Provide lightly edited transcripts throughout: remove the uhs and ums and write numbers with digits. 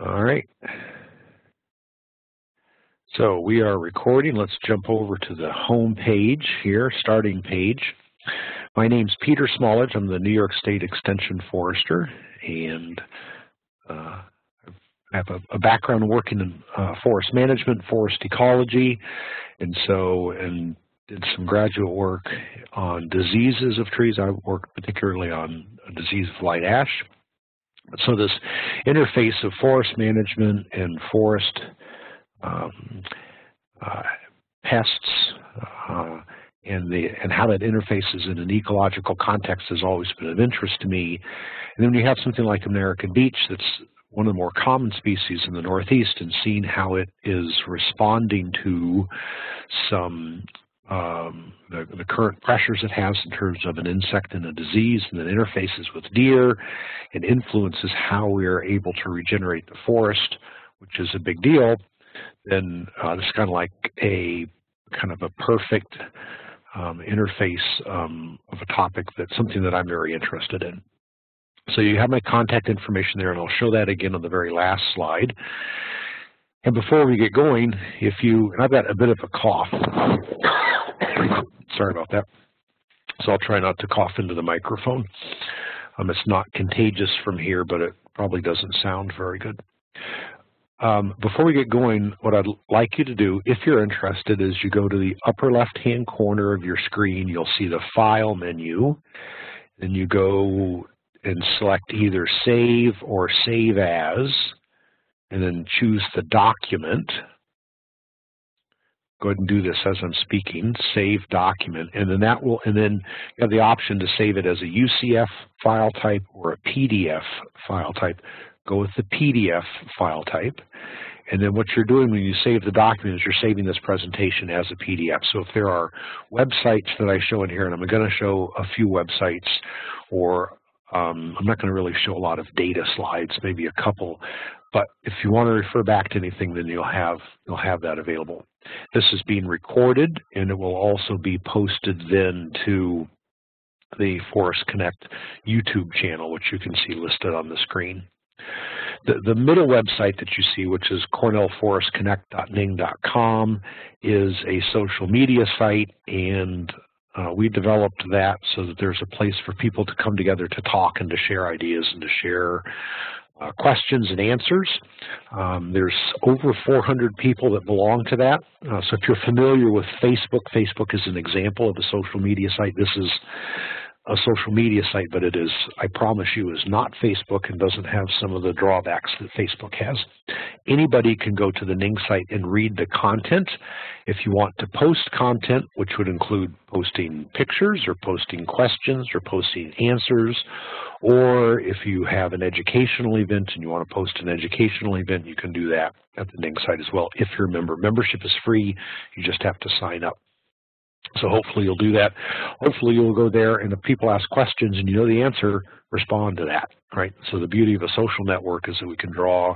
All right. So we are recording. Let's jump over to the home page here, starting page. My name's Peter Smallidge. I'm the New York State Extension Forester, and I have a background working in forest management, forest ecology, and so did some graduate work on diseases of trees. I worked particularly on a disease of light ash. So this interface of forest management and forest pests and how that interfaces in an ecological context has always been of interest to me. And then when you have something like American beech, that's one of the more common species in the Northeast, and seeing how it is responding to some the current pressures it has in terms of an insect and a disease, and then interfaces with deer and influences how we are able to regenerate the forest, which is a big deal, then it's kind of like a perfect interface of a topic that's something that I'm very interested in. So you have my contact information there, and I'll show that again on the very last slide. And before we get going, if you, and I've got a bit of a cough. Sorry about that. So I'll try not to cough into the microphone. It's not contagious from here, but it probably doesn't sound very good. Before we get going, what I'd like you to do, if you're interested, is you go to the upper left-hand corner of your screen. You'll see the File menu, and you go and select either Save or Save As, and then choose the document. Go ahead and do this as I'm speaking, Save Document, and then that will, and then you have the option to save it as a UCF file type or a PDF file type. Go with the PDF file type, and then what you're doing when you save the document is you're saving this presentation as a PDF. So if there are websites that I show in here, and I'm going to show a few websites, or I'm not going to really show a lot of data slides, maybe a couple, but if you want to refer back to anything, then you'll have that available. This is being recorded, and it will also be posted then to the Forest Connect YouTube channel, which you can see listed on the screen. The middle website that you see, which is cornellforestconnect.ning.com, is a social media site, and we developed that so that there's a place for people to come together to talk and to share ideas and to share questions and answers. There's over 400 people that belong to that. So if you're familiar with Facebook, Facebook is an example of a social media site. This is a social media site, but it is, I promise you, is not Facebook and doesn't have some of the drawbacks that Facebook has. Anybody can go to the NING site and read the content. If you want to post content, which would include posting pictures or posting questions or posting answers, or if you have an educational event and you want to post an educational event, you can do that at the NING site as well. If you're a member, membership is free. You just have to sign up. So hopefully you'll do that. Hopefully you'll go there, and if people ask questions and you know the answer, respond to that, right? So the beauty of a social network is that we can draw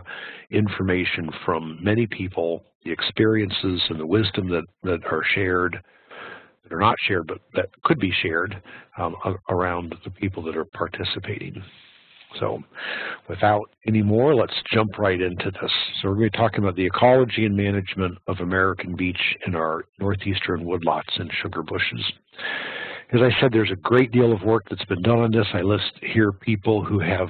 information from many people, the experiences and the wisdom that are shared, that are not shared, but that could be shared around the people that are participating. So without any more, let's jump right into this. So we're going to be talking about the ecology and management of American beech in our northeastern woodlots and sugar bushes. As I said, there's a great deal of work that's been done on this. I list here people who have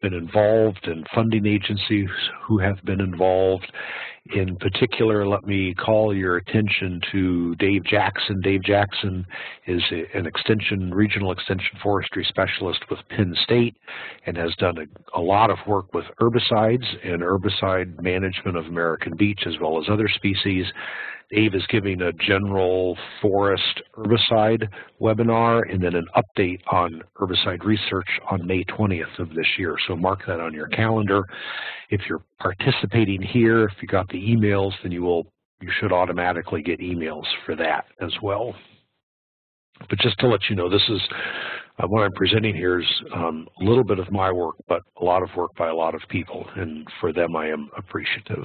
been involved, and funding agencies who have been involved. In particular, let me call your attention to Dave Jackson. Dave Jackson is an regional extension forestry specialist with Penn State, and has done a lot of work with herbicides and herbicide management of American beech as well as other species. Dave is giving a general forest herbicide webinar and then an update on herbicide research on May 20th of this year. So mark that on your calendar. If you're participating here, if you got the emails, then you should automatically get emails for that as well. But just to let you know, this is what I'm presenting here is a little bit of my work, but a lot of work by a lot of people, and for them I am appreciative.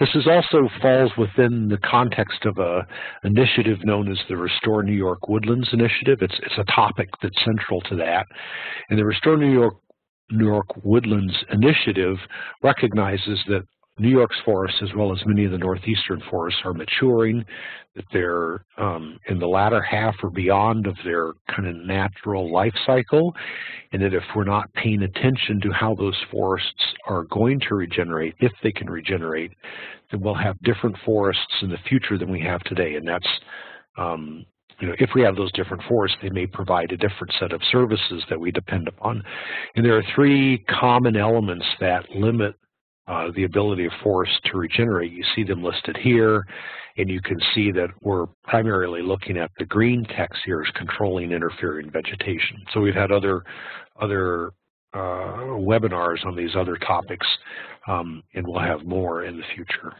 This is also falls within the context of a initiative known as the Restore New York Woodlands Initiative. It's a topic that's central to that. And the Restore New York New York Woodlands Initiative recognizes that New York's forests, as well as many of the northeastern forests, are maturing, that they're in the latter half or beyond of their kind of natural life cycle, and that if we're not paying attention to how those forests are going to regenerate, if they can regenerate, then we'll have different forests in the future than we have today. And that's, you know, if we have those different forests, they may provide a different set of services that we depend upon. And there are three common elements that limit the ability of forests to regenerate. You see them listed here, and you can see that we're primarily looking at the green text here as controlling interfering vegetation. So we've had other webinars on these other topics, and we'll have more in the future.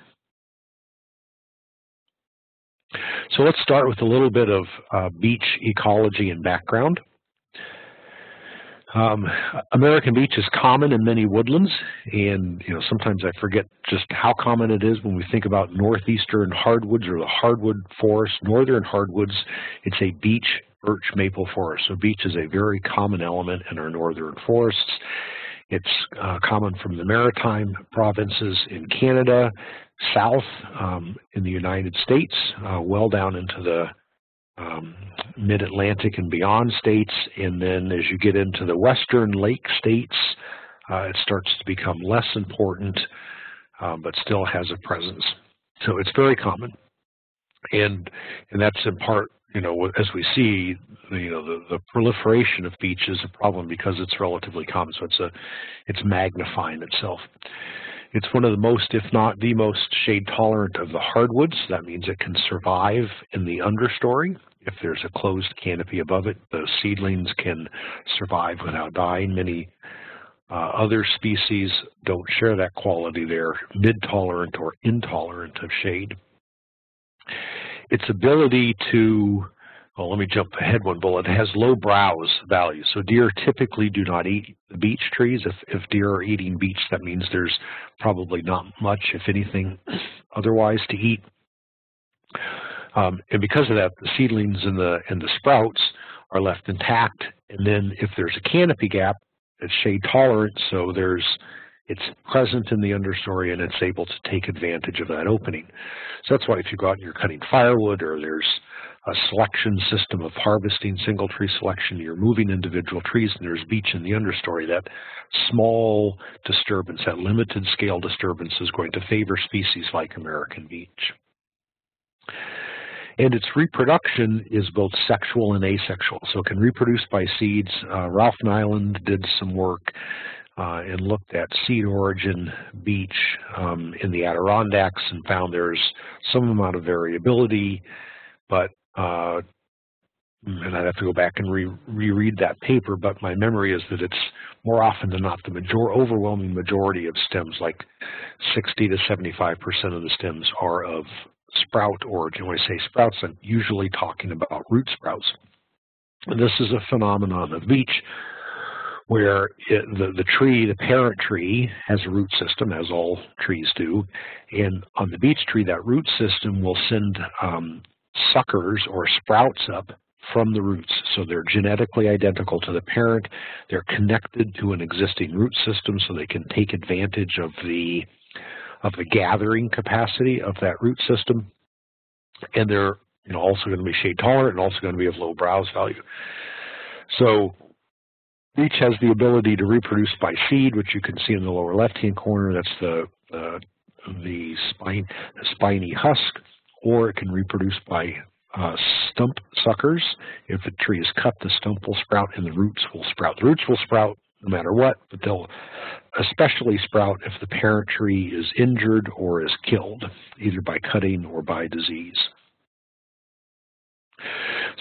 So let's start with a little bit of beech ecology and background. American beech is common in many woodlands, and you know, sometimes I forget just how common it is when we think about northeastern hardwoods or the hardwood forest, northern hardwoods. It's a beech, birch, maple forest. So beech is a very common element in our northern forests. It's common from the Maritime provinces in Canada, south in the United States, well down into the mid-Atlantic and beyond states, and then as you get into the western lake states, it starts to become less important, but still has a presence. So it's very common, and that's in part, you know, as we see, you know, the proliferation of beech is a problem because it's relatively common, so it's magnifying itself. It's one of the most, if not the most, shade tolerant of the hardwoods. That means it can survive in the understory. If there's a closed canopy above it, the seedlings can survive without dying. Many other species don't share that quality. They're mid-tolerant or intolerant of shade. Its ability to, well, let me jump ahead one bullet. It has low browse value. So deer typically do not eat the beech trees. If deer are eating beech, that means there's probably not much, if anything, otherwise to eat. And because of that, the seedlings and the sprouts are left intact. And then if there's a canopy gap, it's shade tolerant, so it's present in the understory and it's able to take advantage of that opening. So that's why if you go out and you're cutting firewood, or there's a selection system of harvesting, single tree selection, you're moving individual trees and there's beech in the understory, that small disturbance, that limited scale disturbance, is going to favor species like American beech. And its reproduction is both sexual and asexual, so it can reproduce by seeds. Ralph Nyland did some work and looked at seed origin beech in the Adirondacks and found there's some amount of variability, but and I'd have to go back and reread that paper, but my memory is that it's more often than not the overwhelming majority of stems, like 60 to 75% of the stems, are of sprout origin. When I say sprouts, I'm usually talking about root sprouts. And this is a phenomenon of beech, where the tree, the parent tree, has a root system, as all trees do, and on the beech tree, that root system will send suckers or sprouts up from the roots. So they're genetically identical to the parent. They're connected to an existing root system, so they can take advantage of the gathering capacity of that root system. And they're, you know, also going to be shade tolerant and also going to be of low browse value. So beech has the ability to reproduce by seed, which you can see in the lower left-hand corner. That's the spiny husk. Or it can reproduce by stump suckers. If the tree is cut, the stump will sprout and the roots will sprout. The roots will sprout no matter what, but they'll especially sprout if the parent tree is injured or is killed, either by cutting or by disease.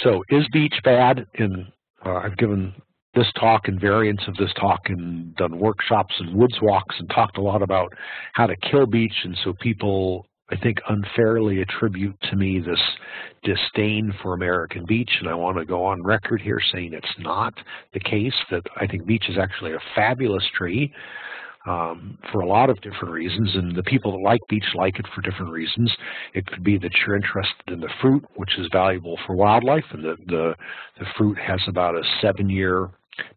So is beech bad? And I've given this talk and variants of this talk and done workshops and woods walks and talked a lot about how to kill beech, and so people, I think, unfairly attribute to me this disdain for American beech, and I want to go on record here saying it's not the case, that I think beech is actually a fabulous tree for a lot of different reasons, and the people that like beech like it for different reasons. It could be that you're interested in the fruit, which is valuable for wildlife, and the fruit has about a 7-year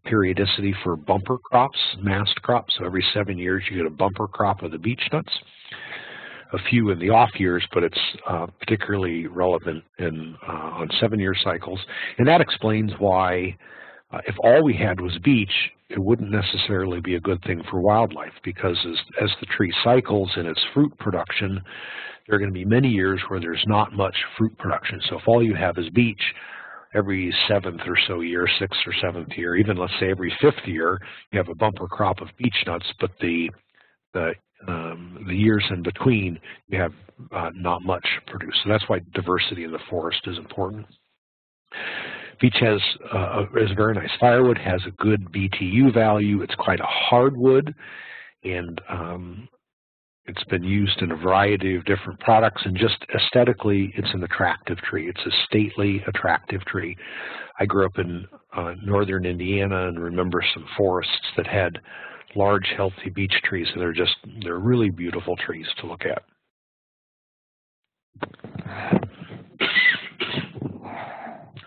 periodicity for bumper crops, mast crops. So every 7 years you get a bumper crop of the beech nuts, a few in the off years, but it's particularly relevant in, on 7-year cycles. And that explains why if all we had was beech, it wouldn't necessarily be a good thing for wildlife, because as the tree cycles in its fruit production, there are going to be many years where there's not much fruit production. So if all you have is beech, every seventh or so year, sixth or seventh year, even let's say every fifth year, you have a bumper crop of beech nuts, but the years in between, you have not much produced. So that's why diversity in the forest is important. Beech is very nice firewood, has a good BTU value. It's quite a hardwood, and it's been used in a variety of different products, and just aesthetically, it's an attractive tree. It's a stately, attractive tree. I grew up in northern Indiana and remember some forests that had large, healthy beech trees, and they're really beautiful trees to look at.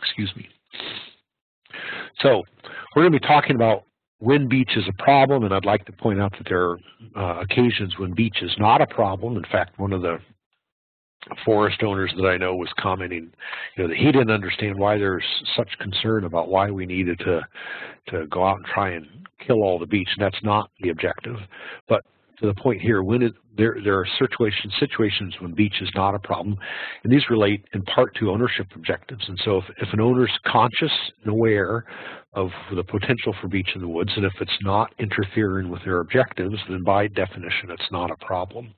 Excuse me. So we're going to be talking about when beech is a problem, and I'd like to point out that there are occasions when beech is not a problem. In fact, one of the forest owners that I know was commenting, you know, that he didn't understand why there's such concern about why we needed to go out and try and kill all the beech. And that's not the objective. But to the point here, when there are situations when beech is not a problem, and these relate in part to ownership objectives. And so if an owner's conscious and aware of the potential for beech in the woods, and if it's not interfering with their objectives, then by definition it's not a problem.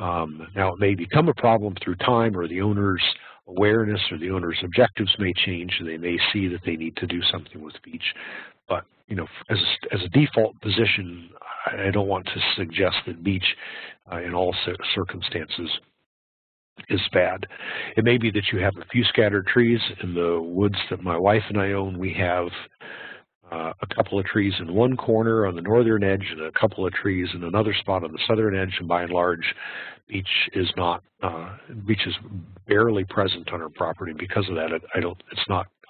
Now it may become a problem through time, or the owner's awareness or the owner's objectives may change, and they may see that they need to do something with beech. But you know, as a default position, I don't want to suggest that beech in all circumstances is bad. It may be that you have a few scattered trees. In the woods that my wife and I own, we have a couple of trees in one corner on the northern edge and a couple of trees in another spot on the southern edge, and by and large, beech is barely present on our property. Because of that,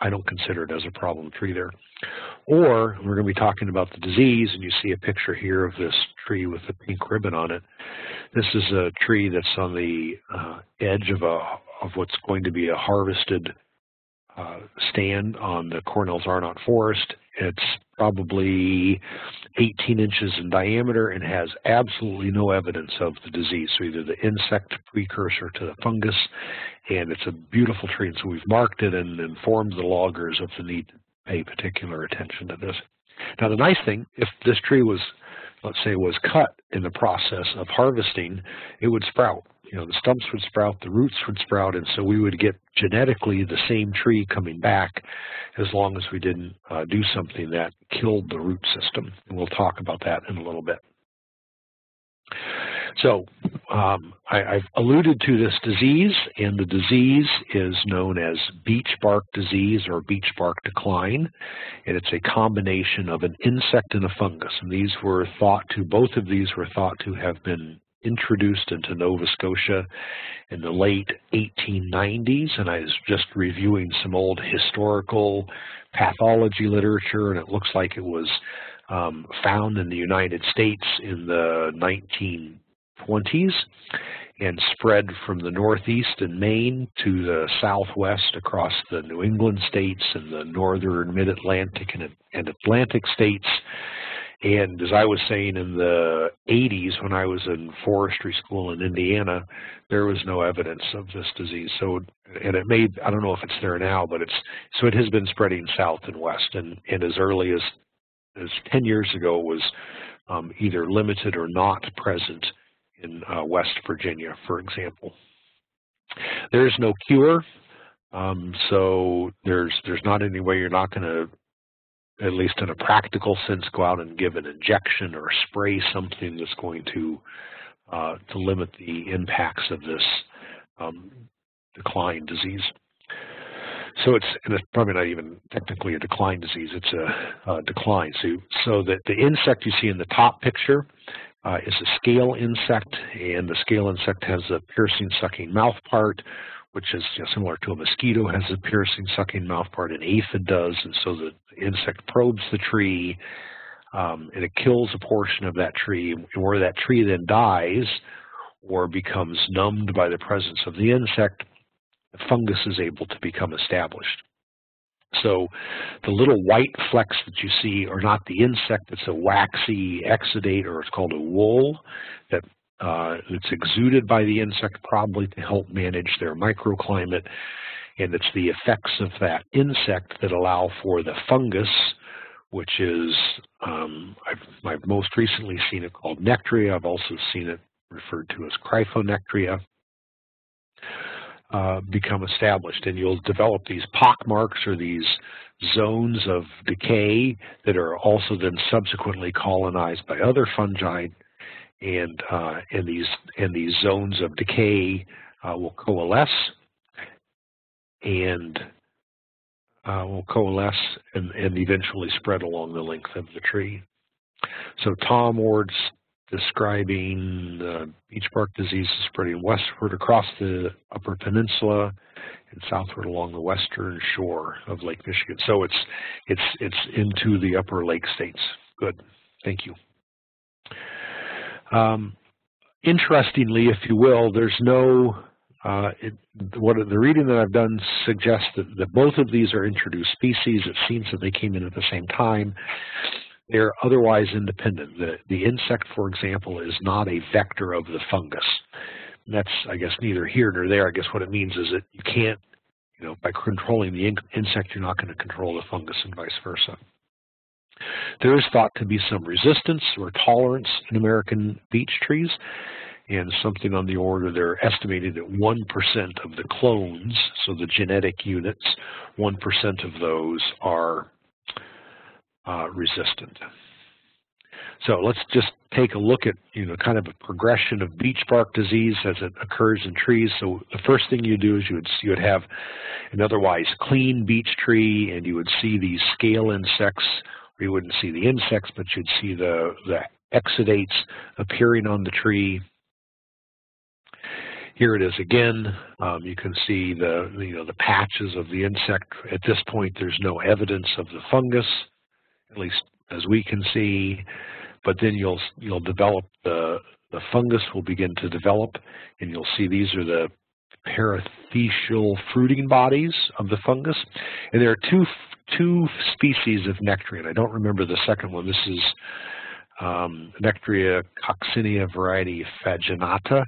I don't consider it as a problem tree there. Or we're going to be talking about the disease, and you see a picture here of this tree with the pink ribbon on it. This is a tree that's on the edge of what's going to be a harvested stand on the Cornell's Arnot Forest. It's probably 18 inches in diameter and has absolutely no evidence of the disease, so either the insect precursor to the fungus, and it's a beautiful tree. And so we've marked it and informed the loggers of the need to pay particular attention to this. Now the nice thing, if this tree was, let's say, was cut in the process of harvesting, it would sprout. You know, the stumps would sprout, the roots would sprout, and so we would get genetically the same tree coming back, as long as we didn't do something that killed the root system. And we'll talk about that in a little bit. So I've alluded to this disease, and the disease is known as beech bark disease or beech bark decline, and it's a combination of an insect and a fungus. And both of these were thought to have been introduced into Nova Scotia in the late 1890s, and I was just reviewing some old historical pathology literature, and it looks like it was found in the United States in the 1920s and spread from the northeast in Maine to the southwest across the New England states and the northern mid-Atlantic and Atlantic states. And as I was saying, in the 80s, when I was in forestry school in Indiana, there was no evidence of this disease. So, and it may, I don't know if it's there now, but so it has been spreading south and west. And as early as 10 years ago, it was either limited or not present in West Virginia, for example. There is no cure, so there's not any way. You're not going to, at least in a practical sense, go out and give an injection or spray something that's going to limit the impacts of this decline disease. So it's probably not even technically a decline disease, it's a decline. So that the insect you see in the top picture is a scale insect, and the scale insect has a piercing, sucking mouth part, which is, you know, similar to a mosquito has a piercing, sucking mouth part, an aphid does, and so the the insect probes the tree, and it kills a portion of that tree, where that tree then dies or becomes numbed by the presence of the insect, the fungus is able to become established. So the little white flecks that you see are not the insect, it's a waxy exudate, or it's called a wool, that it's exuded by the insect probably to help manage their microclimate, and it's the effects of that insect that allow for the fungus, which is, I've most recently seen it called Nectria. I've also seen it referred to as Cryphonectria, become established, and you'll develop these pockmarks or these zones of decay that are also then subsequently colonized by other fungi, and these zones of decay will coalesce and eventually spread along the length of the tree. So Tom Ward's describing the beech bark disease spreading westward across the Upper Peninsula and southward along the western shore of Lake Michigan. So it's into the upper lake states. Good, thank you. Interestingly, if you will, there's no what the reading that I've done suggests that both of these are introduced species. It seems that they came in at the same time. They're otherwise independent. The insect, for example, is not a vector of the fungus. And that's, I guess, neither here nor there. I guess what it means is that you can't, you know, by controlling the insect, you're not going to control the fungus and vice versa. There is thought to be some resistance or tolerance in American beech trees, and something on the order, they're estimated at 1% of the clones, so the genetic units, 1% of those are resistant. So let's just take a look at, you know, kind of a progression of beech bark disease as it occurs in trees. So the first thing you do is you would have an otherwise clean beech tree, and you would see these scale insects. You wouldn't see the insects, but you'd see the exudates appearing on the tree. Here it is again. You can see the patches of the insect. At this point, there's no evidence of the fungus, at least as we can see. But then you'll develop the fungus will begin to develop, and you'll see these are the parathecial fruiting bodies of the fungus, and there are two species of Nectria. I don't remember the second one. This is Nectria coccinea variety Faginata,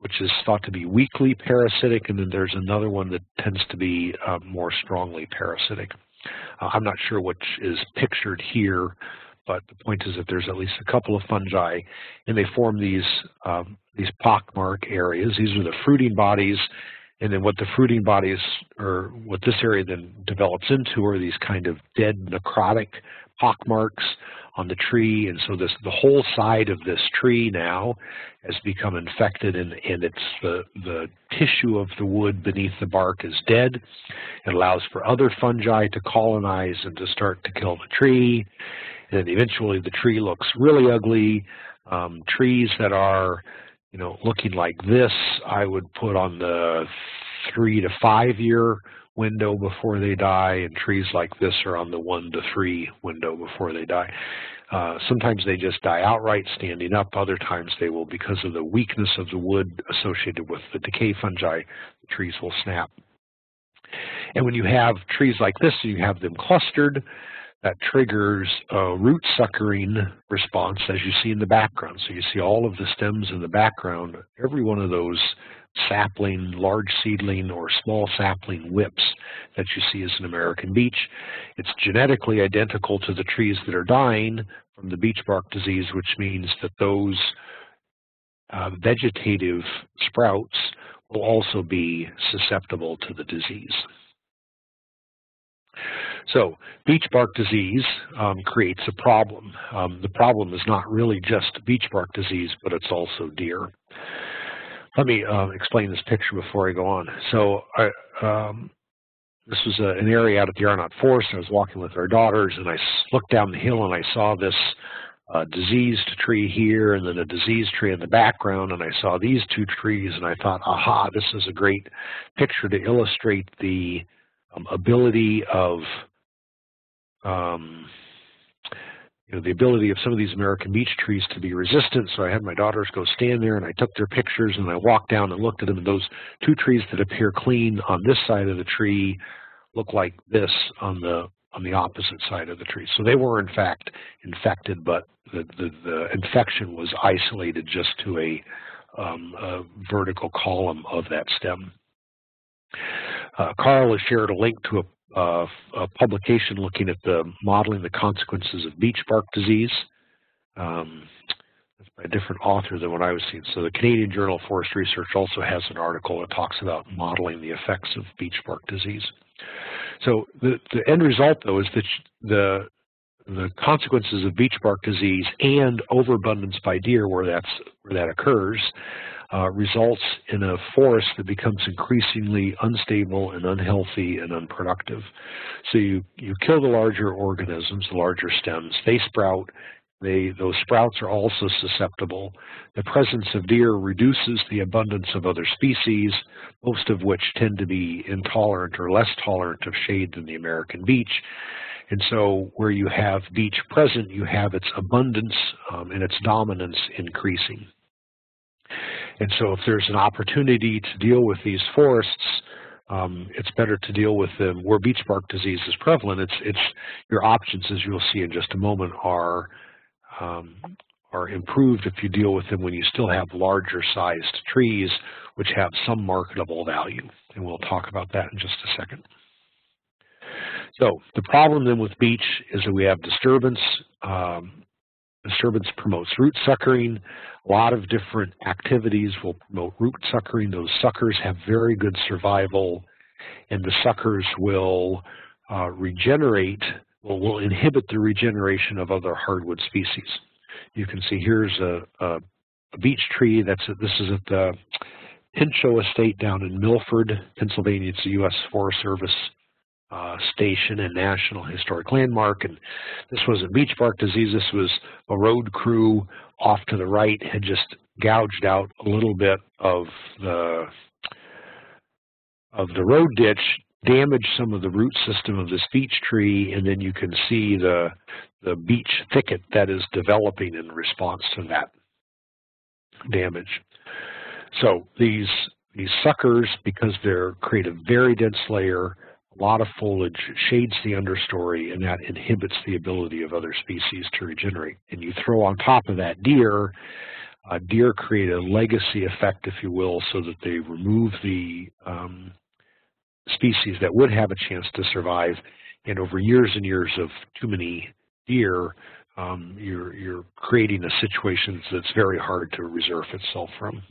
which is thought to be weakly parasitic, and then there's another one that tends to be more strongly parasitic. I'm not sure which is pictured here, but the point is that there's at least a couple of fungi, and they form these pockmark areas. These are the fruiting bodies, and then what the fruiting bodies, or what this area then develops into, are these kind of dead necrotic pockmarks on the tree, and so the whole side of this tree now has become infected, and it's the tissue of the wood beneath the bark is dead. It allows for other fungi to colonize and to start to kill the tree, and then eventually the tree looks really ugly. Trees that are, you know, looking like this, I would put on the 3 to 5 year window before they die, and trees like this are on the 1 to 3 window before they die. Sometimes they just die outright standing up, other times they will, because of the weakness of the wood associated with the decay fungi, the trees will snap. And when you have trees like this, you have them clustered, that triggers a root suckering response, as you see in the background. So you see all of the stems in the background, every one of those sapling, large seedling, or small sapling whips that you see is an American beech. It's genetically identical to the trees that are dying from the beech bark disease, which means that those vegetative sprouts will also be susceptible to the disease. So beech bark disease creates a problem. The problem is not really just beech bark disease, but it's also deer. Let me explain this picture before I go on. So this was an area out at the Arnot Forest. I was walking with our daughters, and I looked down the hill, and I saw this diseased tree here, and then a diseased tree in the background, and I saw these two trees, and I thought, aha, this is a great picture to illustrate the ability of the ability of some of these American beech trees to be resistant. So I had my daughters go stand there, and I took their pictures, and I walked down and looked at them. And those two trees that appear clean on this side of the tree look like this on the opposite side of the tree. So they were in fact infected, but the infection was isolated just to a vertical column of that stem. Carl has shared a link to a publication looking at the modeling the consequences of beech bark disease. That's by a different author than what I was seeing. So the Canadian Journal of Forest Research also has an article that talks about modeling the effects of beech bark disease. So the end result, though, is that the consequences of beech bark disease and overabundance by deer, where that occurs, results in a forest that becomes increasingly unstable and unhealthy and unproductive. So you kill the larger organisms, the larger stems. They sprout. Those sprouts are also susceptible. The presence of deer reduces the abundance of other species, most of which tend to be intolerant or less tolerant of shade than the American beech. And so where you have beech present, you have its abundance and its dominance increasing. And so if there's an opportunity to deal with these forests, it's better to deal with them where beech bark disease is prevalent. Your options, as you'll see in just a moment, are improved if you deal with them when you still have larger sized trees, which have some marketable value. And we'll talk about that in just a second. So the problem then with beech is that we have disturbance. Disturbance promotes root suckering. A lot of different activities will promote root suckering. Those suckers have very good survival, and the suckers will regenerate, will inhibit the regeneration of other hardwood species. You can see here's a beech tree. This is at the Pinchot Estate down in Milford, Pennsylvania. It's a US Forest Service station and National Historic Landmark, and this wasn't beech bark disease. This was a road crew off to the right had just gouged out a little bit of the road ditch, damaged some of the root system of this beech tree, and then you can see the beech thicket that is developing in response to that damage. So these suckers, because they create a very dense layer, a lot of foliage, shades the understory, and that inhibits the ability of other species to regenerate. And you throw on top of that deer. Deer create a legacy effect, if you will, so that they remove the species that would have a chance to survive. And over years and years of too many deer, you're creating a situation that's very hard to resurf itself from.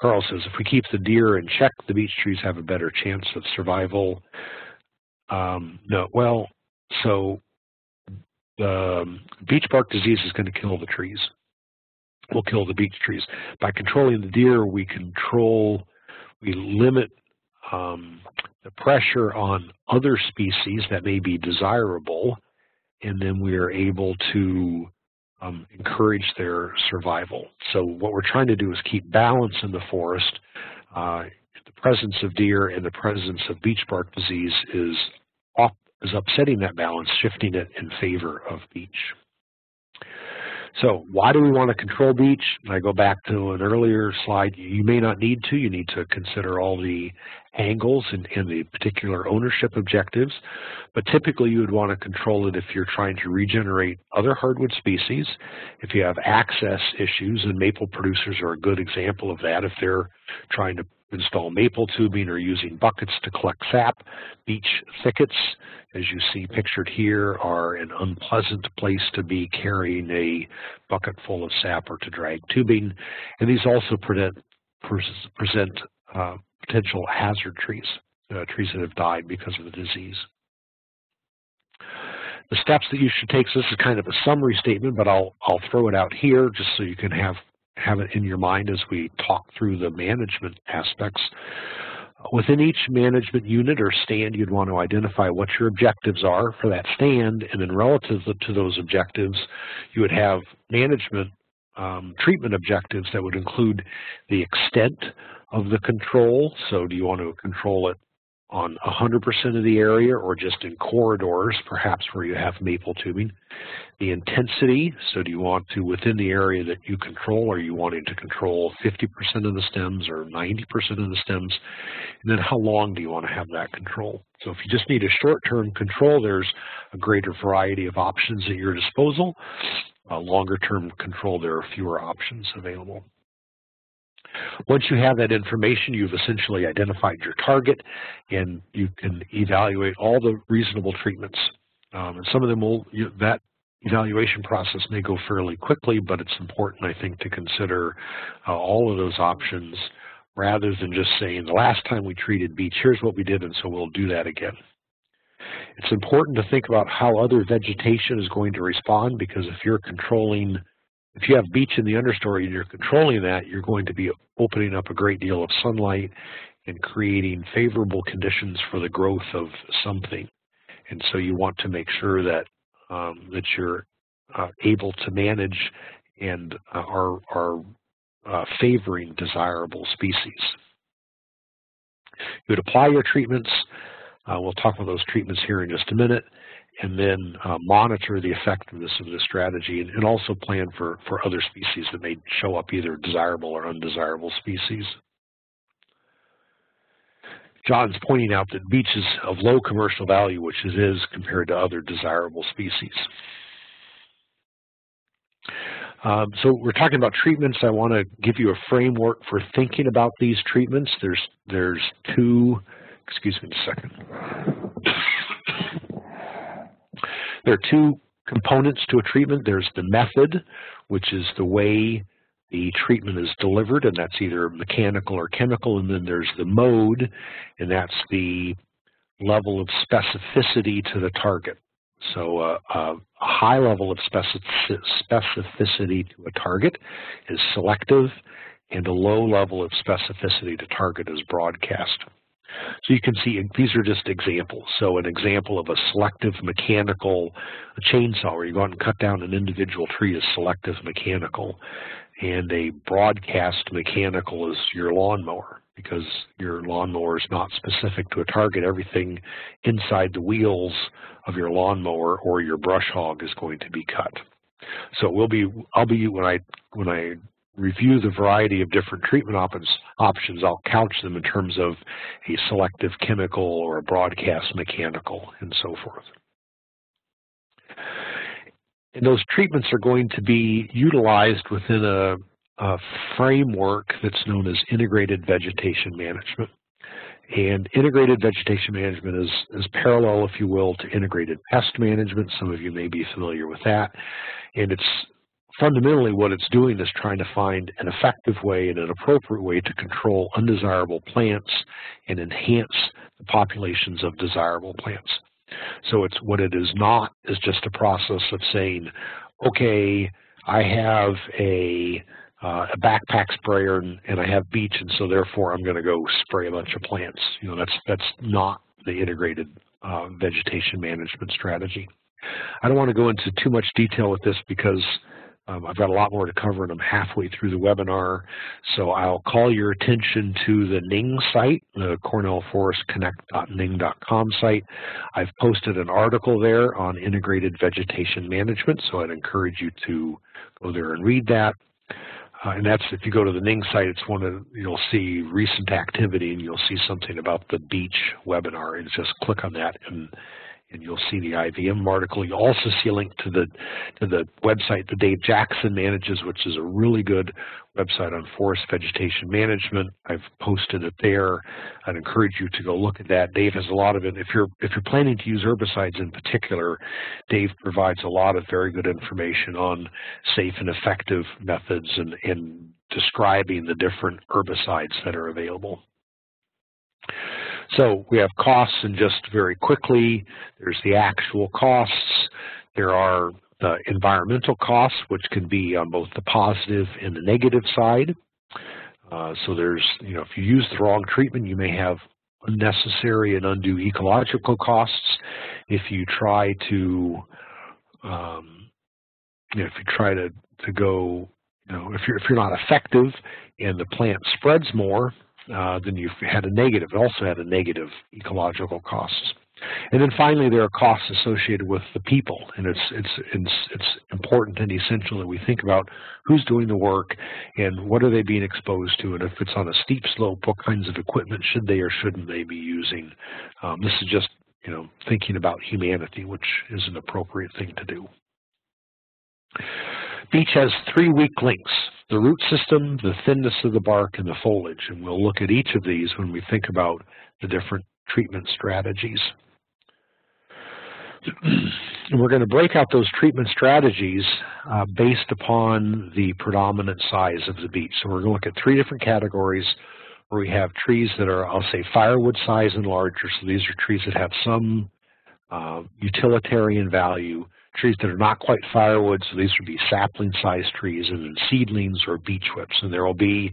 Carl says, if we keep the deer in check, the beech trees have a better chance of survival. So the beech bark disease is going to kill the trees. We'll kill the beech trees. By controlling the deer, we limit the pressure on other species that may be desirable, and then we are able to encourage their survival. So what we're trying to do is keep balance in the forest. The presence of deer and the presence of beech bark disease is upsetting that balance, shifting it in favor of beech. So why do we want to control beech? And I go back to an earlier slide. You may not need to. You need to consider all the angles and the particular ownership objectives. But typically you would want to control it if you're trying to regenerate other hardwood species, if you have access issues, and maple producers are a good example of that. If they're trying to install maple tubing or using buckets to collect sap, beech thickets, as you see pictured here, are an unpleasant place to be carrying a bucket full of sap or to drag tubing. And these also present potential hazard trees, trees that have died because of the disease. The steps that you should take, so this is kind of a summary statement, but I'll throw it out here just so you can have it in your mind as we talk through the management aspects. Within each management unit or stand, you'd want to identify what your objectives are for that stand, and then relative to those objectives, you would have management treatment objectives that would include the extent of the control. So do you want to control it on 100% of the area or just in corridors, perhaps where you have maple tubing. The intensity, so do you want to, within the area that you control, are you wanting to control 50% of the stems or 90% of the stems? And then how long do you want to have that control? So if you just need a short-term control, there's a greater variety of options at your disposal. A longer-term control, there are fewer options available. Once you have that information, you've essentially identified your target, and you can evaluate all the reasonable treatments. And some of them will, that evaluation process may go fairly quickly, but it's important, I think, to consider all of those options rather than just saying, the last time we treated beech, here's what we did, and so we'll do that again. It's important to think about how other vegetation is going to respond, because if you're controlling, if you have beech in the understory and you're controlling that, you're going to be opening up a great deal of sunlight and creating favorable conditions for the growth of something. And so you want to make sure that that you're able to manage and are favoring desirable species. You would apply your treatments. We'll talk about those treatments here in just a minute. And then monitor the effectiveness of this strategy, and also plan for other species that may show up, either desirable or undesirable species. John's pointing out that beech is of low commercial value, which it is compared to other desirable species. So we're talking about treatments. I want to give you a framework for thinking about these treatments. There's two, excuse me a second. There are two components to a treatment. There's the method, which is the way the treatment is delivered, and that's either mechanical or chemical. And then there's the mode, and that's the level of specificity to the target. So a high level of specificity to a target is selective, and a low level of specificity to target is broadcast. So you can see these are just examples. So an example of a selective mechanical chainsaw, where you go out and cut down an individual tree, is selective mechanical. And a broadcast mechanical is your lawnmower, because your lawnmower is not specific to a target. Everything inside the wheels of your lawnmower or your brush hog is going to be cut. So it will be, when I review the variety of different treatment options, I'll couch them in terms of a selective chemical or a broadcast mechanical and so forth. And those treatments are going to be utilized within a framework that's known as integrated vegetation management. And integrated vegetation management is parallel, if you will, to integrated pest management. Some of you may be familiar with that. And it's fundamentally, what it's doing is trying to find an effective way and an appropriate way to control undesirable plants and enhance the populations of desirable plants. So it's, what it is not is just a process of saying, okay, I have a backpack sprayer and I have beech, and so therefore I'm going to go spray a bunch of plants. You know, that's not the integrated vegetation management strategy. I don't want to go into too much detail with this, because I've got a lot more to cover, and I'm halfway through the webinar, so I'll call your attention to the NING site, the cornellforestconnect.ning.com site. I've posted an article there on integrated vegetation management, so I'd encourage you to go there and read that. And that's, if you go to the NING site, it's one of, you'll see recent activity, and you'll see something about the beech webinar, and just click on that, and you'll see the IVM article. You'll also see a link to the website that Dave Jackson manages, which is a really good website on forest vegetation management. I've posted it there. I'd encourage you to go look at that. Dave has a lot of it. If you're planning to use herbicides in particular, Dave provides a lot of very good information on safe and effective methods and describing the different herbicides that are available. So we have costs, and just very quickly, there's the actual costs. There are the environmental costs, which can be on both the positive and the negative side. So there's, you know, if you use the wrong treatment, you may have unnecessary and undue ecological costs. If you try to, if you're not effective and the plant spreads more, then you've had a negative. It also had a negative ecological costs. And then finally, there are costs associated with the people, and it's important and essential that we think about who's doing the work and what are they being exposed to, and if it's on a steep slope, what kinds of equipment should they or shouldn't they be using. This is just, you know, thinking about humanity, which is an appropriate thing to do. Beech has three weak links: the root system, the thinness of the bark, and the foliage. And we'll look at each of these when we think about the different treatment strategies. And we're going to break out those treatment strategies based upon the predominant size of the beech. So we're going to look at three different categories where we have trees that are, I'll say, firewood size and larger. So these are trees that have some utilitarian value. Trees that are not quite firewood, so these would be sapling-sized trees, and then seedlings or beech whips. And there will be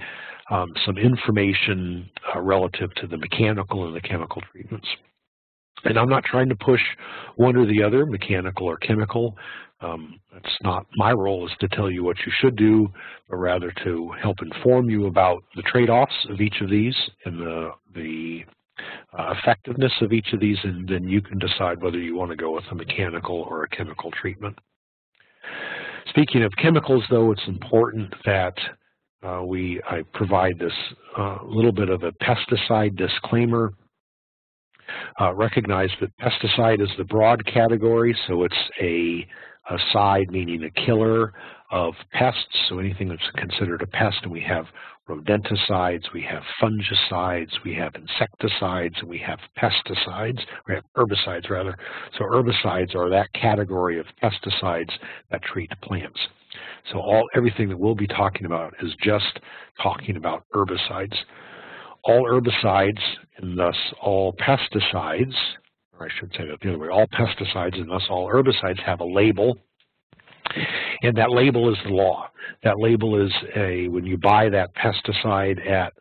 some information relative to the mechanical and the chemical treatments. And I'm not trying to push one or the other, mechanical or chemical. That's not my role, is to tell you what you should do, but rather to help inform you about the trade-offs of each of these and the effectiveness of each of these, and then you can decide whether you want to go with a mechanical or a chemical treatment. Speaking of chemicals, though, it's important that I provide this little bit of a pesticide disclaimer. Recognize that pesticide is the broad category, so it's a side, meaning a killer of pests, so anything that's considered a pest, and we have rodenticides, we have fungicides, we have insecticides, and we have pesticides, we have herbicides rather. So herbicides are that category of pesticides that treat plants. So everything that we'll be talking about is just talking about herbicides. All herbicides, and thus all pesticides, or I should say that the other way, all pesticides and thus all herbicides have a label. And that label is the law. That label is when you buy that pesticide at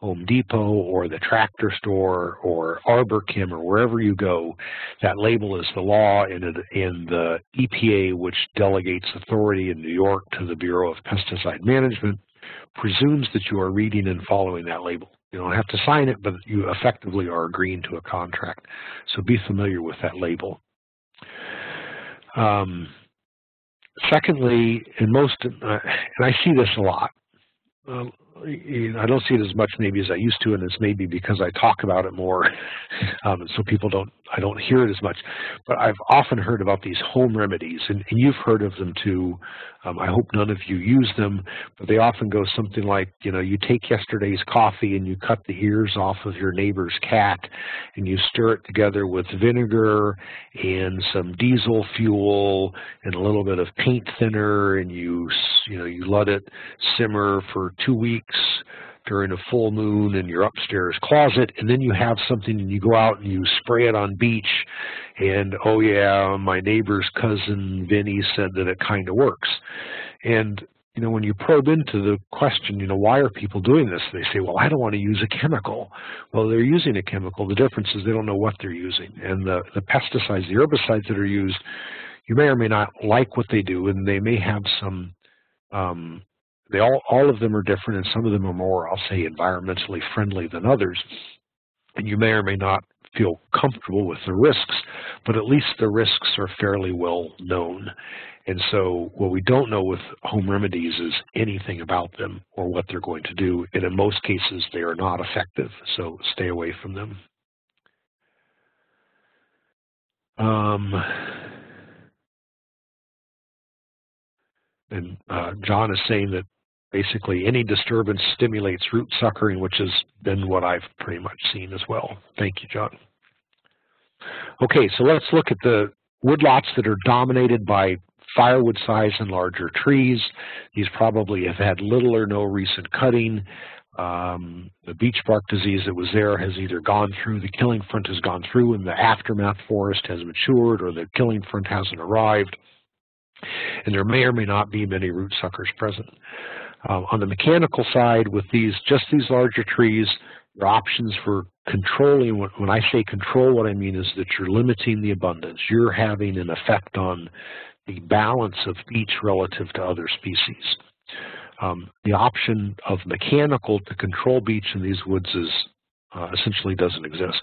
Home Depot or the tractor store or ArborChem or wherever you go, that label is the law, and the EPA, which delegates authority in New York to the Bureau of Pesticide Management, presumes that you are reading and following that label. You don't have to sign it, but you effectively are agreeing to a contract. So be familiar with that label. Secondly, and I see this a lot. I don't see it as much maybe as I used to, and it's maybe because I talk about it more, and so people don't. I don't hear it as much. But I've often heard about these home remedies, and you've heard of them too. I hope none of you use them, but they often go something like, you know, you take yesterday's coffee and you cut the ears off of your neighbor's cat, and you stir it together with vinegar and some diesel fuel and a little bit of paint thinner, and you let it simmer for 2 weeks during a full moon in your upstairs closet, and then you have something and you go out and you spray it on beech, and oh yeah, my neighbor's cousin Vinny said that it kind of works. And you know, when you probe into the question, you know, why are people doing this? They say, well, I don't want to use a chemical. Well, they're using a chemical. The difference is they don't know what they're using. And the pesticides, the herbicides that are used, you may or may not like what they do, and they may have some all of them are different, and some of them are more, I'll say, environmentally friendly than others. And you may or may not feel comfortable with the risks, but at least the risks are fairly well known. And so what we don't know with home remedies is anything about them or what they're going to do. And in most cases, they are not effective, so stay away from them. And John is saying that basically any disturbance stimulates root suckering, which has been what I've pretty much seen as well. Thank you, John. Okay, so let's look at the woodlots that are dominated by firewood size and larger trees. These probably have had little or no recent cutting. The beech bark disease that was there has either gone through, the killing front has gone through, and the aftermath forest has matured, or the killing front hasn't arrived. And there may or may not be many root suckers present. On the mechanical side, with just these larger trees, your options for controlling, when I say control, what I mean is that you're limiting the abundance. You're having an effect on the balance of each relative to other species. The option of mechanical to control beech in these woods is essentially doesn't exist.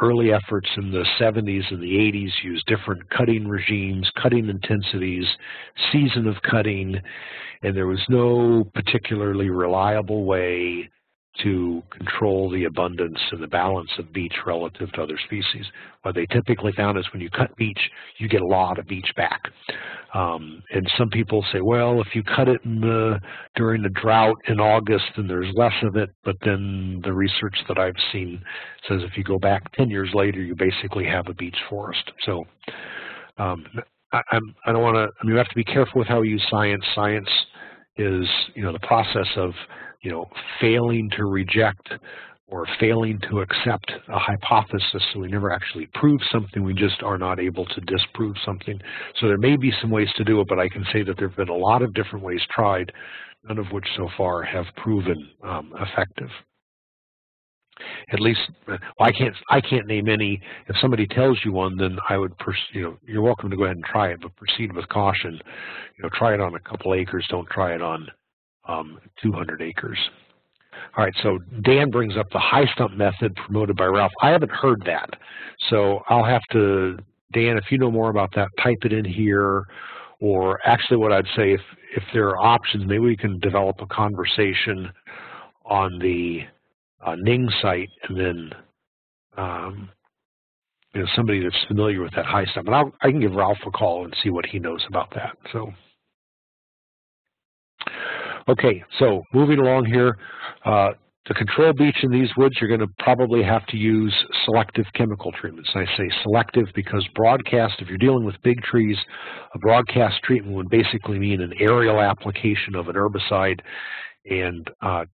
Early efforts in the 70s and the 80s used different cutting regimes, cutting intensities, season of cutting, and there was no particularly reliable way to control the abundance and the balance of beech relative to other species. What they typically found is when you cut beech, you get a lot of beech back. And some people say, well, if you cut it in during the drought in August, then there's less of it. But then the research that I've seen says if you go back 10 years later, you basically have a beech forest. So I don't want to, I mean, you have to be careful with how we use science. Science is, the process of, failing to reject or failing to accept a hypothesis, so we never actually prove something, we just are not able to disprove something. So there may be some ways to do it, but I can say that there have been a lot of different ways tried, none of which so far have proven effective. At least, well, I can't name any. If somebody tells you one, then I would, you're welcome to go ahead and try it, but proceed with caution. Try it on a couple acres, don't try it on 200 acres. All right, so Dan brings up the high stump method promoted by Ralph. I haven't heard that, so I'll have to, Dan, if you know more about that, type it in here. Or actually what I'd say, if there are options, maybe we can develop a conversation on the Ning site, and then somebody that's familiar with that high stump. And I can give Ralph a call and see what he knows about that. So. Okay, so moving along here, to control beech in these woods, you're going to probably have to use selective chemical treatments. And I say selective because broadcast, if you're dealing with big trees, a broadcast treatment would basically mean an aerial application of an herbicide and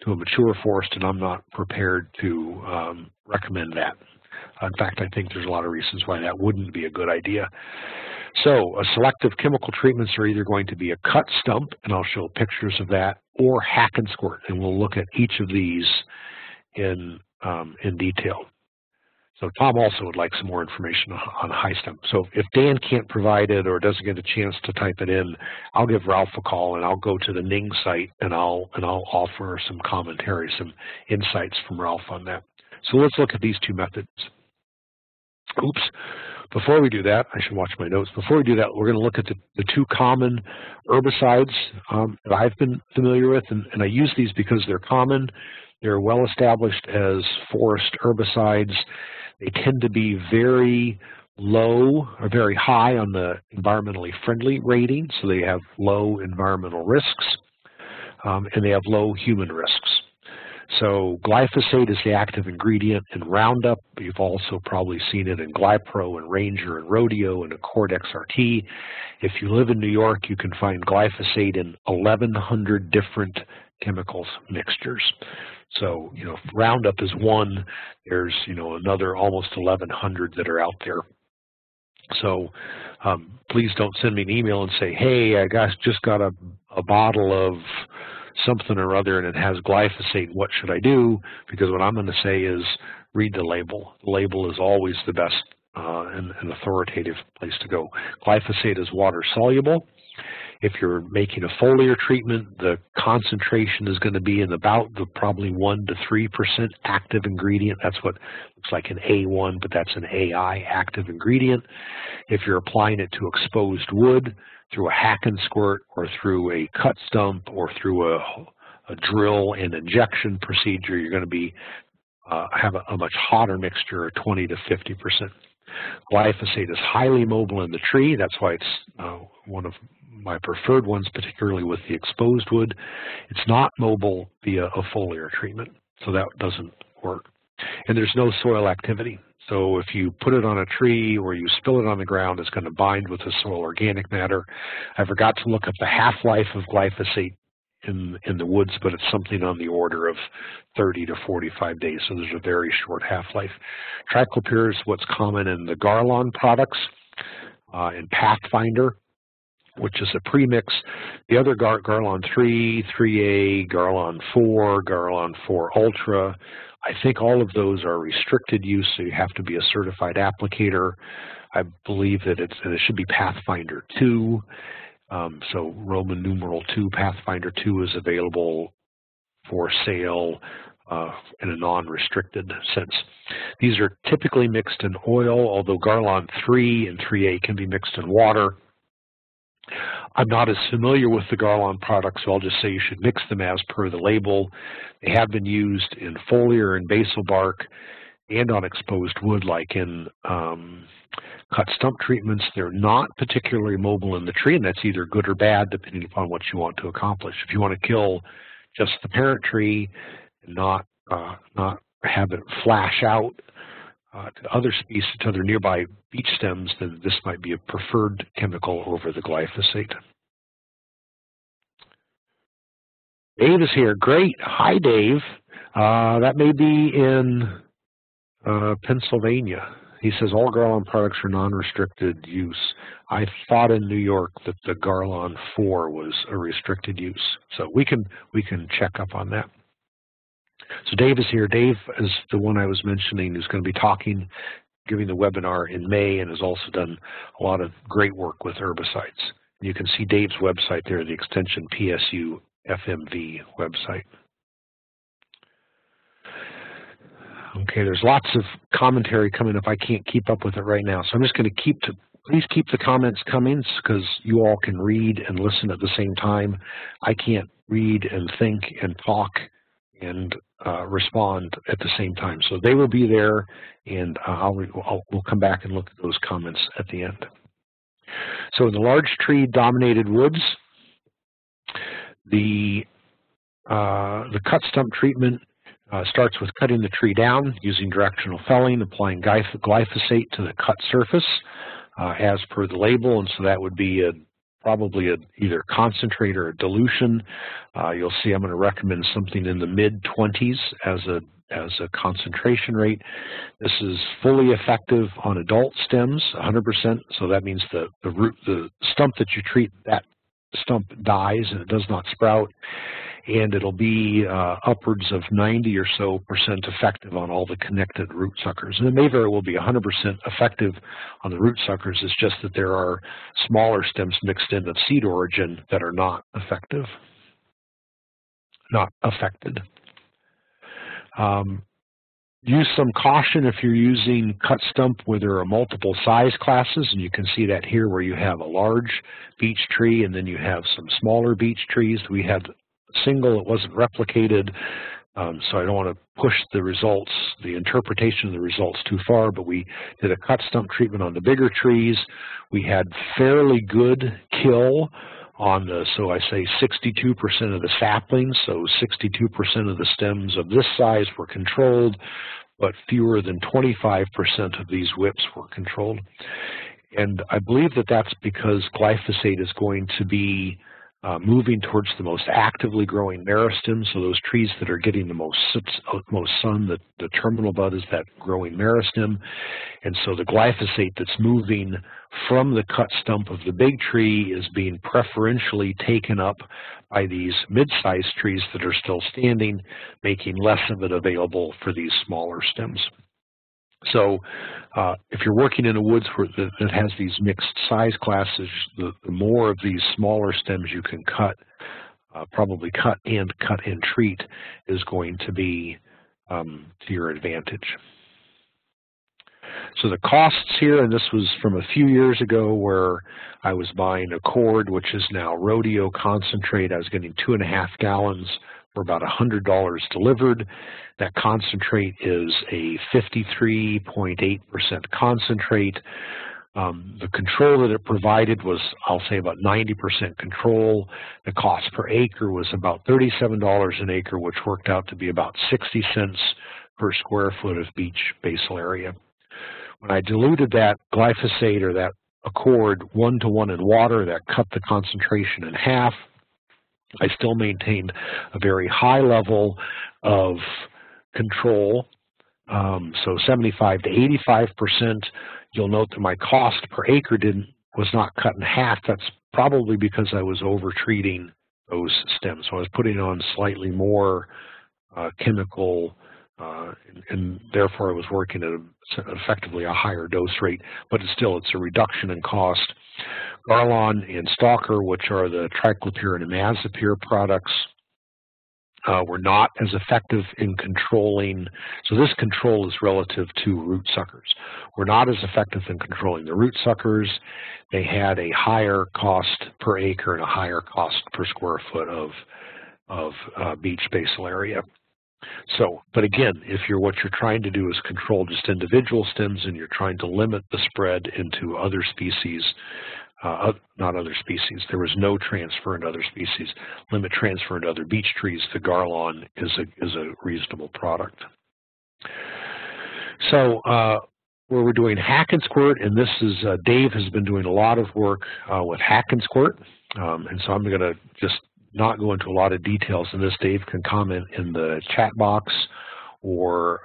to a mature forest, and I'm not prepared to recommend that. In fact, I think there's a lot of reasons why that wouldn't be a good idea. So, selective chemical treatments are either going to be a cut stump, and I'll show pictures of that, or hack and squirt, and we'll look at each of these in detail. So Tom also would like some more information on high stump. So if Dan can't provide it or doesn't get a chance to type it in, I'll give Ralph a call and I'll go to the Ning site and I'll offer some commentary, some insights from Ralph on that. So let's look at these two methods. Oops. Before we do that, I should watch my notes. Before we do that, we're going to look at the two common herbicides that I've been familiar with, and I use these because they're common. They're well established as forest herbicides. They tend to be very low or very high on the environmentally friendly rating, so they have low environmental risks, and they have low human risks. So glyphosate is the active ingredient in Roundup. You've also probably seen it in Glypro and Ranger and Rodeo and Accord XRT. If you live in New York, you can find glyphosate in 1,100 different chemicals mixtures. So, Roundup is one. There's, another almost 1,100 that are out there. So please don't send me an email and say, hey, I just got a bottle of something or other and it has glyphosate, what should I do? Because what I'm going to say is read the label. The label is always the best and authoritative place to go. Glyphosate is water soluble. If you're making a foliar treatment, the concentration is going to be in about the probably 1 to 3% active ingredient. That's what looks like an A1, but that's an AI active ingredient. If you're applying it to exposed wood through a hack and squirt or through a cut stump or through a drill and injection procedure, you're going to be have a much hotter mixture of 20 to 50%. Glyphosate is highly mobile in the tree. That's why it's one of my preferred ones, particularly with the exposed wood. It's not mobile via a foliar treatment, so that doesn't work. And there's no soil activity. So if you put it on a tree or you spill it on the ground, it's going to bind with the soil organic matter. I forgot to look up the half-life of glyphosate in the woods, but it's something on the order of 30 to 45 days, so there's a very short half-life. Triclopyr is what's common in the Garlon products and Pathfinder, which is a premix. The other Garlon 3, 3A, Garlon 4, Garlon 4 Ultra, I think all of those are restricted use, so you have to be a certified applicator. I believe that it should be Pathfinder 2. So Roman numeral 2, Pathfinder 2 is available for sale in a non-restricted sense. These are typically mixed in oil, although Garlon 3 and 3A can be mixed in water. I'm not as familiar with the Garlon products, so I'll just say you should mix them as per the label. They have been used in foliar and basal bark and on exposed wood, like in cut stump treatments. They're not particularly mobile in the tree, and that's either good or bad depending upon what you want to accomplish. If you want to kill just the parent tree and not have it flash out to other species, to other nearby beech stems, then this might be a preferred chemical over the glyphosate. Dave is here. Great. Hi, Dave. That may be in Pennsylvania. He says all Garlon products are non-restricted use. I thought in New York that the Garlon 4 was a restricted use, so we can check up on that. So Dave is here. Dave is the one I was mentioning who's going to be talking, giving the webinar in May, and has also done a lot of great work with herbicides. You can see Dave's website there, the Extension PSU FMV website. Okay, there's lots of commentary coming up. I can't keep up with it right now, so I'm just going to please keep the comments coming, because you all can read and listen at the same time. I can't read and think and talk and respond at the same time. So they will be there, and we'll come back and look at those comments at the end. So in the large tree dominated woods, the cut stump treatment starts with cutting the tree down using directional felling, applying glyphosate to the cut surface as per the label, and so that would be probably either concentrate or a dilution. You'll see I'm going to recommend something in the mid-20s as a concentration rate. This is fully effective on adult stems, 100%, so that means the stump that you treat, that stump dies and it does not sprout, and it'll be upwards of 90% or so effective on all the connected root suckers. And it may very well be 100% effective on the root suckers. It's just that there are smaller stems mixed in of seed origin that are not effective, not affected. Use some caution if you're using cut stump where there are multiple size classes, and you can see that here where you have a large beech tree and then you have some smaller beech trees. We had single, it wasn't replicated, so I don't want to push the results, the interpretation of the results too far, but we did a cut stump treatment on the bigger trees. We had fairly good kill on the, so I say 62% of the saplings, so 62% of the stems of this size were controlled, but fewer than 25% of these whips were controlled. And I believe that that's because glyphosate is going to be moving towards the most actively growing meristems, so those trees that are getting the most sun, the terminal bud is that growing meristem, and so the glyphosate that's moving from the cut stump of the big tree is being preferentially taken up by these mid-sized trees that are still standing, making less of it available for these smaller stems. So if you're working in a woods that has these mixed size classes, the more of these smaller stems you can cut, probably cut and treat, is going to be to your advantage. So the costs here, and this was from a few years ago where I was buying Accord, which is now Rodeo concentrate. I was getting 2.5 gallons for about $100 delivered. That concentrate is a 53.8% concentrate. The control that it provided was, I'll say, about 90% control. The cost per acre was about $37 an acre, which worked out to be about 60 cents per square foot of beech basal area. When I diluted that glyphosate or that Accord 1:1 in water, that cut the concentration in half. I still maintained a very high level of control, so 75 to 85%. You'll note that my cost per acre was not cut in half. That's probably because I was over-treating those stems. So I was putting on slightly more chemical, and therefore I was working at effectively a higher dose rate, but it's still a reduction in cost. Garlon and Stalker, which are the triclopyr and imazapyr products, were not as effective in controlling, so this control is relative to root suckers. We're not as effective in controlling the root suckers. They had a higher cost per acre and a higher cost per square foot of beech basal area. So, but again, if you're what you're trying to do is control just individual stems and you're trying to limit the spread into other species, not other species, there was no transfer into other species, limit transfer into other beech trees, the Garlon is a reasonable product. So where we're doing hack and squirt, and this is, Dave has been doing a lot of work with hack and squirt, and so I'm going to just not go into a lot of details in this. Dave can comment in the chat box, or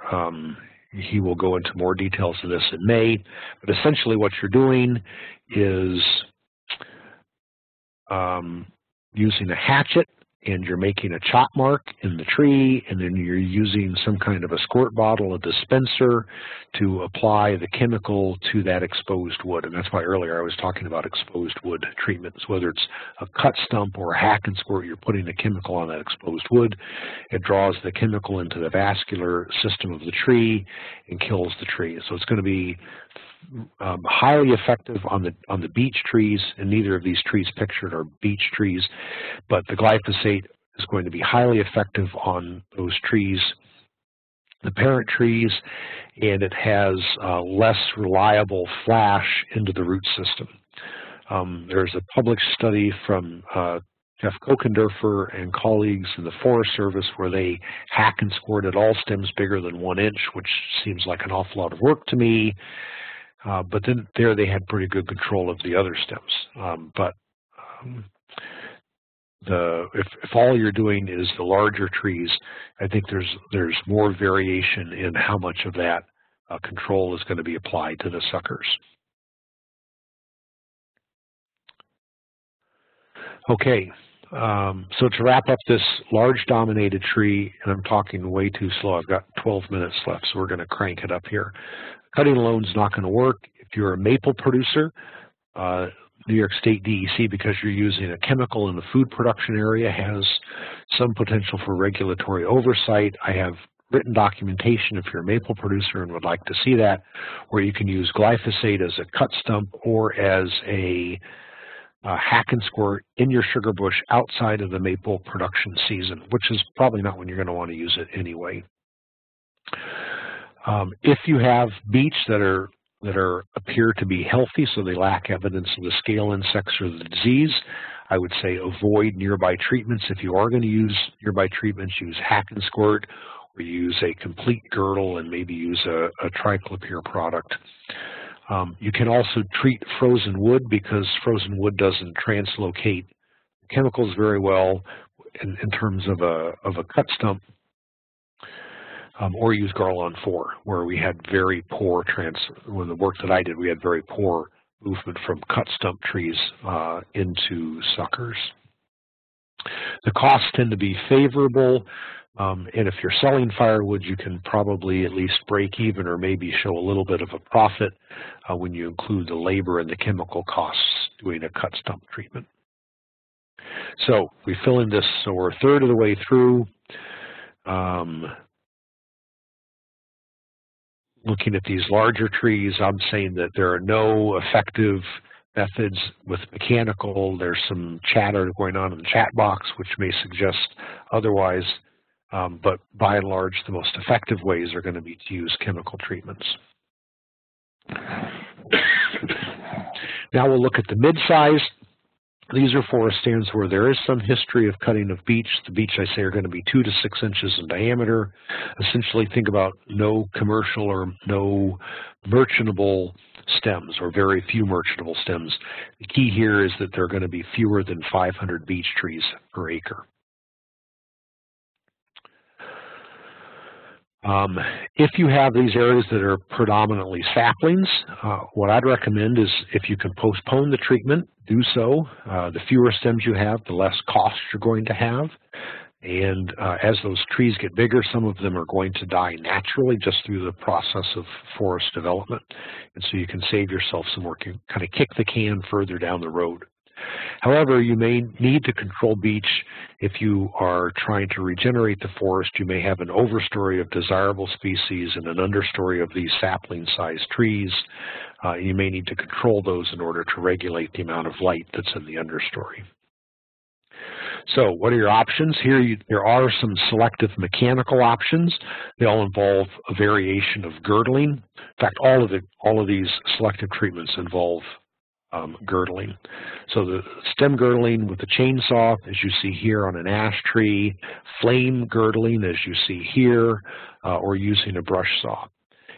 he will go into more details of this in May. But essentially what you're doing is using a hatchet, and you're making a chop mark in the tree, and then you're using some kind of a squirt bottle, a dispenser, to apply the chemical to that exposed wood. And that's why earlier I was talking about exposed wood treatments, whether it's a cut stump or a hack and squirt, you're putting the chemical on that exposed wood. It draws the chemical into the vascular system of the tree and kills the tree. So it's going to be highly effective on the beech trees, and neither of these trees pictured are beech trees, but the glyphosate is going to be highly effective on those trees, the parent trees, and it has less reliable flash into the root system. There's a published study from Jeff Kokenderfer and colleagues in the Forest Service where they hack and squirted all stems bigger than 1 inch, which seems like an awful lot of work to me. But then there they had pretty good control of the other stems. If all you're doing is the larger trees, I think there's more variation in how much of that control is going to be applied to the suckers. Okay, so to wrap up this large dominated tree, and I'm talking way too slow, I've got 12 minutes left, so we're going to crank it up here. Cutting alone is not going to work. If you're a maple producer, New York State DEC, because you're using a chemical in the food production area, has some potential for regulatory oversight. I have written documentation if you're a maple producer and would like to see that, where you can use glyphosate as a cut stump or as a hack and squirt in your sugar bush outside of the maple production season, which is probably not when you're going to want to use it anyway. If you have beech that appear to be healthy, so they lack evidence of the scale insects or the disease, I would say avoid nearby treatments. If you are going to use nearby treatments, use hack and squirt, or use a complete girdle and maybe use a triclopyr product. You can also treat frozen wood because frozen wood doesn't translocate chemicals very well in terms of a cut stump. Or use Garlon 4, where we had very poor when the work that I did, we had very poor movement from cut stump trees into suckers. The costs tend to be favorable, and if you're selling firewood, you can probably at least break even or maybe show a little bit of a profit when you include the labor and the chemical costs doing a cut stump treatment. So we fill in this, so we're a third of the way through. Looking at these larger trees, I'm saying that there are no effective methods with mechanical. There's some chatter going on in the chat box, which may suggest otherwise, but by and large, the most effective ways are going to be to use chemical treatments. Now we'll look at the mid-size. These are forest stands where there is some history of cutting of beech. The beech, I say, are going to be 2 to 6 inches in diameter. Essentially, think about no commercial or no merchantable stems, or very few merchantable stems. The key here is that there are going to be fewer than 500 beech trees per acre. If you have these areas that are predominantly saplings, what I'd recommend is if you can postpone the treatment, do so. The fewer stems you have, the less cost you're going to have. And as those trees get bigger, some of them are going to die naturally just through the process of forest development. And so you can save yourself some work. You kind of kick the can further down the road. However, you may need to control beech if you are trying to regenerate the forest. You may have an overstory of desirable species and an understory of these sapling-sized trees. You may need to control those in order to regulate the amount of light that's in the understory. So what are your options? Here there are some selective mechanical options. They all involve a variation of girdling. In fact, all of these selective treatments involve girdling. So the stem girdling with the chainsaw, as you see here on an ash tree, flame girdling, as you see here, or using a brush saw.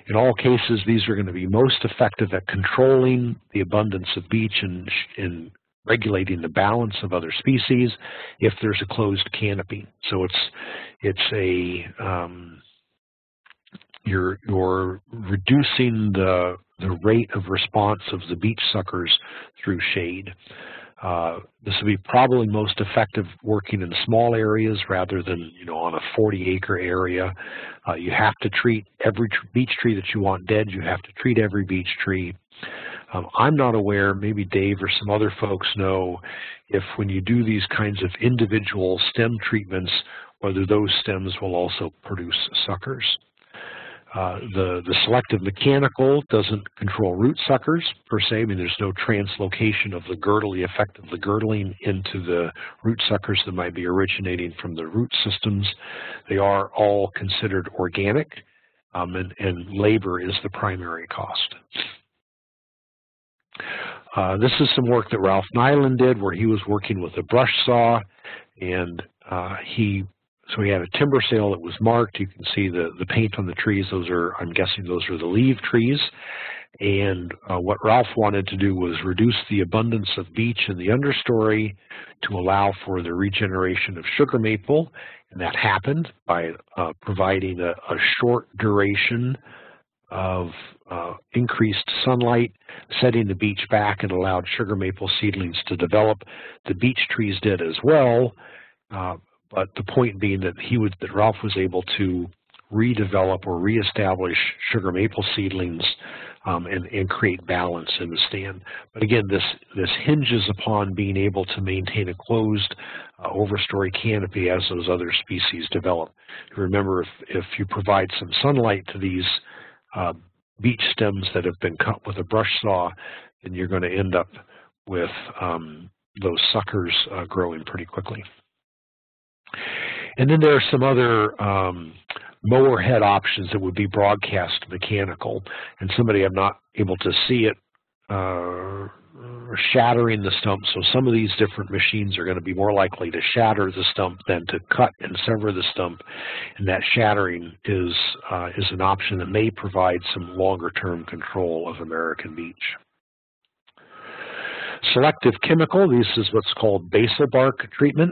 In all cases, these are going to be most effective at controlling the abundance of beech and regulating the balance of other species if there's a closed canopy. So you're reducing the rate of response of the beech suckers through shade. This would be probably most effective working in small areas rather than on a 40-acre area. You have to treat every beech tree that you want dead. You have to treat every beech tree. I'm not aware, maybe Dave or some other folks know, if when you do these kinds of individual stem treatments, whether those stems will also produce suckers. The selective mechanical doesn't control root suckers per se. I mean, there's no translocation of the effect of the girdling into the root suckers that might be originating from the root systems. They are all considered organic, and labor is the primary cost. This is some work that Ralph Nyland did where he was working with a brush saw, and so he had a timber sale that was marked. You can see the paint on the trees. Those are, I'm guessing, those are the leaf trees. And what Ralph wanted to do was reduce the abundance of beech in the understory to allow for the regeneration of sugar maple, and that happened by providing a short duration of increased sunlight, setting the beech back, and allowed sugar maple seedlings to develop. The beech trees did as well, but the point being that Ralph was able to redevelop or reestablish sugar maple seedlings and create balance in the stand. But again, this hinges upon being able to maintain a closed overstory canopy as those other species develop. Remember, if you provide some sunlight to these beech stems that have been cut with a brush saw, then you're going to end up with those suckers growing pretty quickly. And then there are some other mower head options that would be broadcast mechanical, and somebody I'm not able to see it shattering the stump. So some of these different machines are going to be more likely to shatter the stump than to cut and sever the stump, and that shattering is an option that may provide some longer-term control of American beech. Selective chemical, this is what's called basal bark treatment,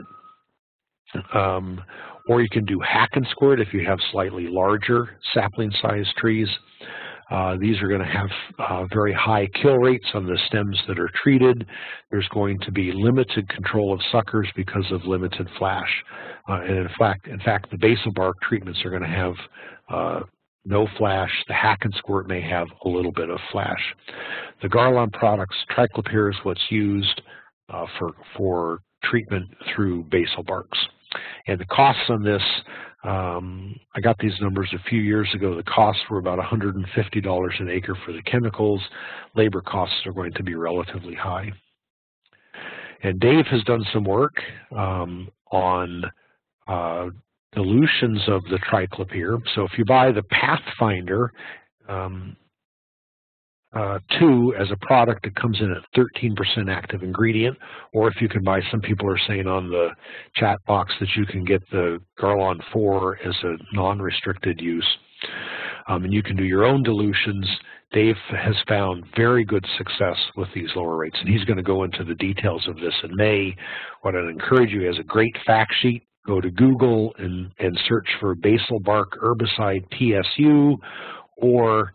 or you can do hack and squirt if you have slightly larger sapling-sized trees. These are going to have very high kill rates on the stems that are treated. There's going to be limited control of suckers because of limited flash. And in fact, the basal bark treatments are going to have no flash. The hack and squirt may have a little bit of flash. The Garlon products, triclopyr is what's used for treatment through basal barks. And the costs on this, I got these numbers a few years ago. The costs were about $150 an acre for the chemicals. Labor costs are going to be relatively high. And Dave has done some work on dilutions of the triclopyr. So if you buy the Pathfinder 2 as a product, it comes in at 13% active ingredient, or if you can buy, some people are saying on the chat box that you can get the Garlon 4 as a non-restricted use, and you can do your own dilutions. Dave has found very good success with these lower rates, and he's going to go into the details of this in May. What I'd encourage you is a great fact sheet. Go to Google and search for basal bark herbicide PSU, or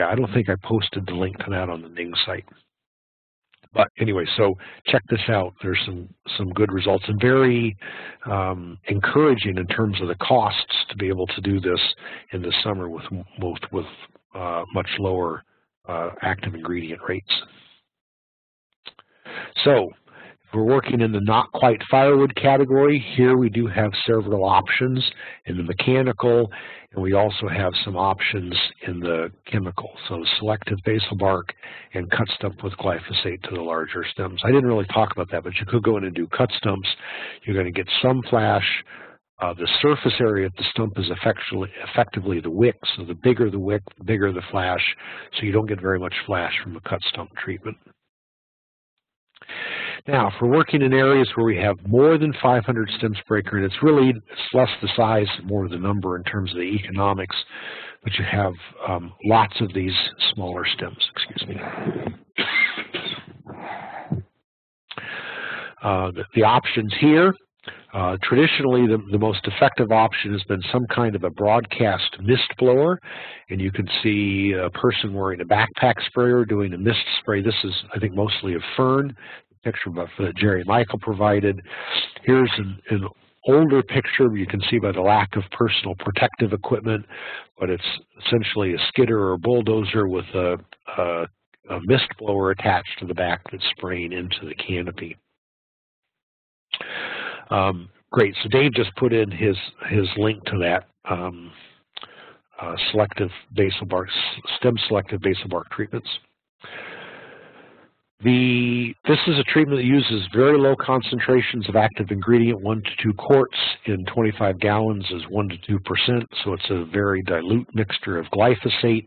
yeah, I don't think I posted the link to that on the Ning site. But anyway, so check this out. There's some good results, and very encouraging in terms of the costs to be able to do this in the summer with much lower active ingredient rates. So if we're working in the not quite firewood category, here we do have several options in the mechanical, and we also have some options in the chemical. So selective basal bark and cut stump with glyphosate to the larger stems. I didn't really talk about that, but you could go in and do cut stumps. You're going to get some flash. The surface area of the stump is effectively the wick, so the bigger the wick, the bigger the flash, so you don't get very much flash from a cut stump treatment. Now, if we're working in areas where we have more than 500 stems per acre, and it's less the size, more the number in terms of the economics, but you have lots of these smaller stems, excuse me. The options here, traditionally the most effective option has been some kind of a broadcast mist blower, and you can see a person wearing a backpack sprayer doing a mist spray. This is, I think, mostly of fern. Picture that Jerry Michael provided. Here's an older picture. You can see by the lack of personal protective equipment, but it's essentially a skidder or a bulldozer with a mist blower attached to the back that's spraying into the canopy. Great. So Dave just put in his link to that stem selective basal bark treatments. This is a treatment that uses very low concentrations of active ingredient, 1 to 2 quarts in 25 gallons is 1 to 2%. So it's a very dilute mixture of glyphosate.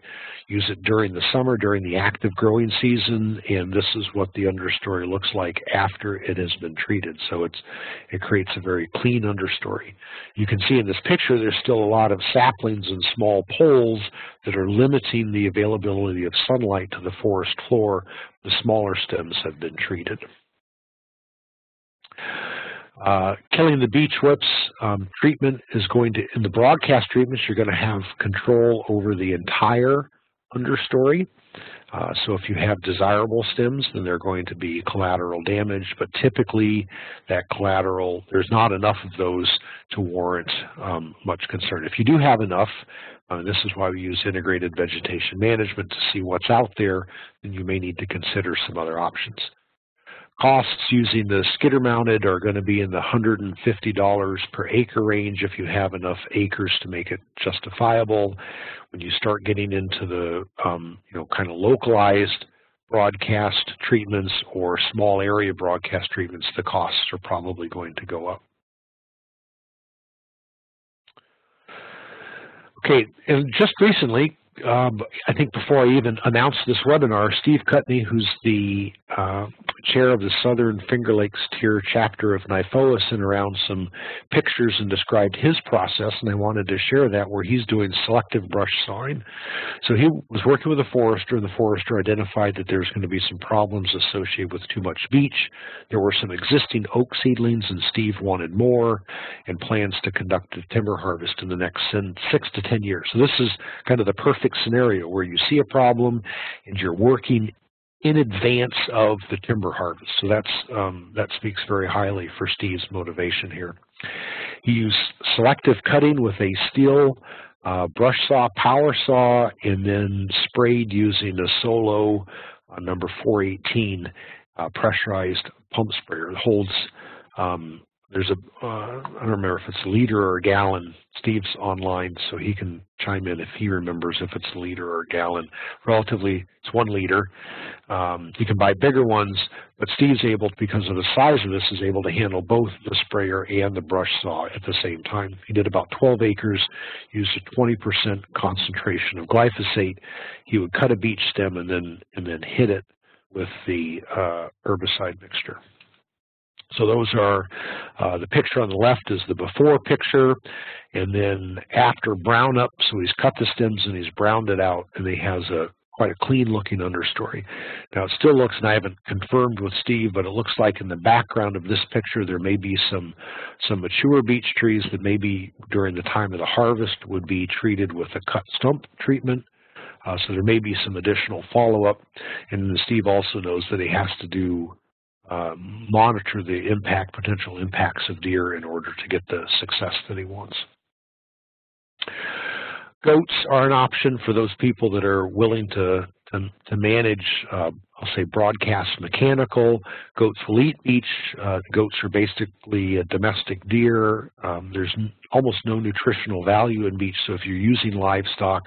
Use it during the summer, during the active growing season, and this is what the understory looks like after it has been treated. So it creates a very clean understory. You can see in this picture there's still a lot of saplings and small poles that are limiting the availability of sunlight to the forest floor. The smaller stems have been treated. Killing the beech whips treatment is going to, in the broadcast treatments, you're going to have control over the entire understory. So if you have desirable stems, then they're going to be collateral damage, but typically that collateral, there's not enough of those to warrant much concern. If you do have enough, this is why we use integrated vegetation management to see what's out there, then you may need to consider some other options. Costs using the skidder mounted are going to be in the $150 per acre range if you have enough acres to make it justifiable. When you start getting into the kind of localized broadcast treatments or small area broadcast treatments, the costs are probably going to go up. Okay, and just recently, I think before I even announced this webinar, Steve Cutney, who's the chair of the Southern Finger Lakes Tier chapter of NYFOA, sent around some pictures and described his process, and I wanted to share that, where he's doing selective brush sawing. So he was working with a forester, and the forester identified that there's going to be some problems associated with too much beech. There were some existing oak seedlings, and Steve wanted more, and plans to conduct a timber harvest in the next 6 to 10 years. So this is kind of the perfect scenario where you see a problem and you're working in advance of the timber harvest. So that's that speaks very highly for Steve's motivation here. He used selective cutting with a steel brush saw, power saw, and then sprayed using a Solo number 418 pressurized pump sprayer. It holds there's a, I don't remember if it's a liter or a gallon. Steve's online, so he can chime in if he remembers if it's a liter or a gallon. Relatively, it's 1 liter. You can buy bigger ones, but Steve's able, because of the size of this, is able to handle both the sprayer and the brush saw at the same time. He did about 12 acres, used a 20% concentration of glyphosate. He would cut a beech stem and then hit it with the herbicide mixture. So those are, the picture on the left is the before picture, and then after brown up, so he's cut the stems and he's browned it out, and he has quite a clean looking understory. Now it still looks, and I haven't confirmed with Steve, but it looks like in the background of this picture there may be some mature beech trees that maybe during the time of the harvest would be treated with a cut stump treatment. So there may be some additional follow-up. And Steve also knows that he has to do monitor the potential impacts of deer in order to get the success that he wants. Goats are an option for those people that are willing to manage, I'll say, broadcast mechanical. Goats will eat beech. Goats are basically a domestic deer. There's almost no nutritional value in beech, so if you're using livestock,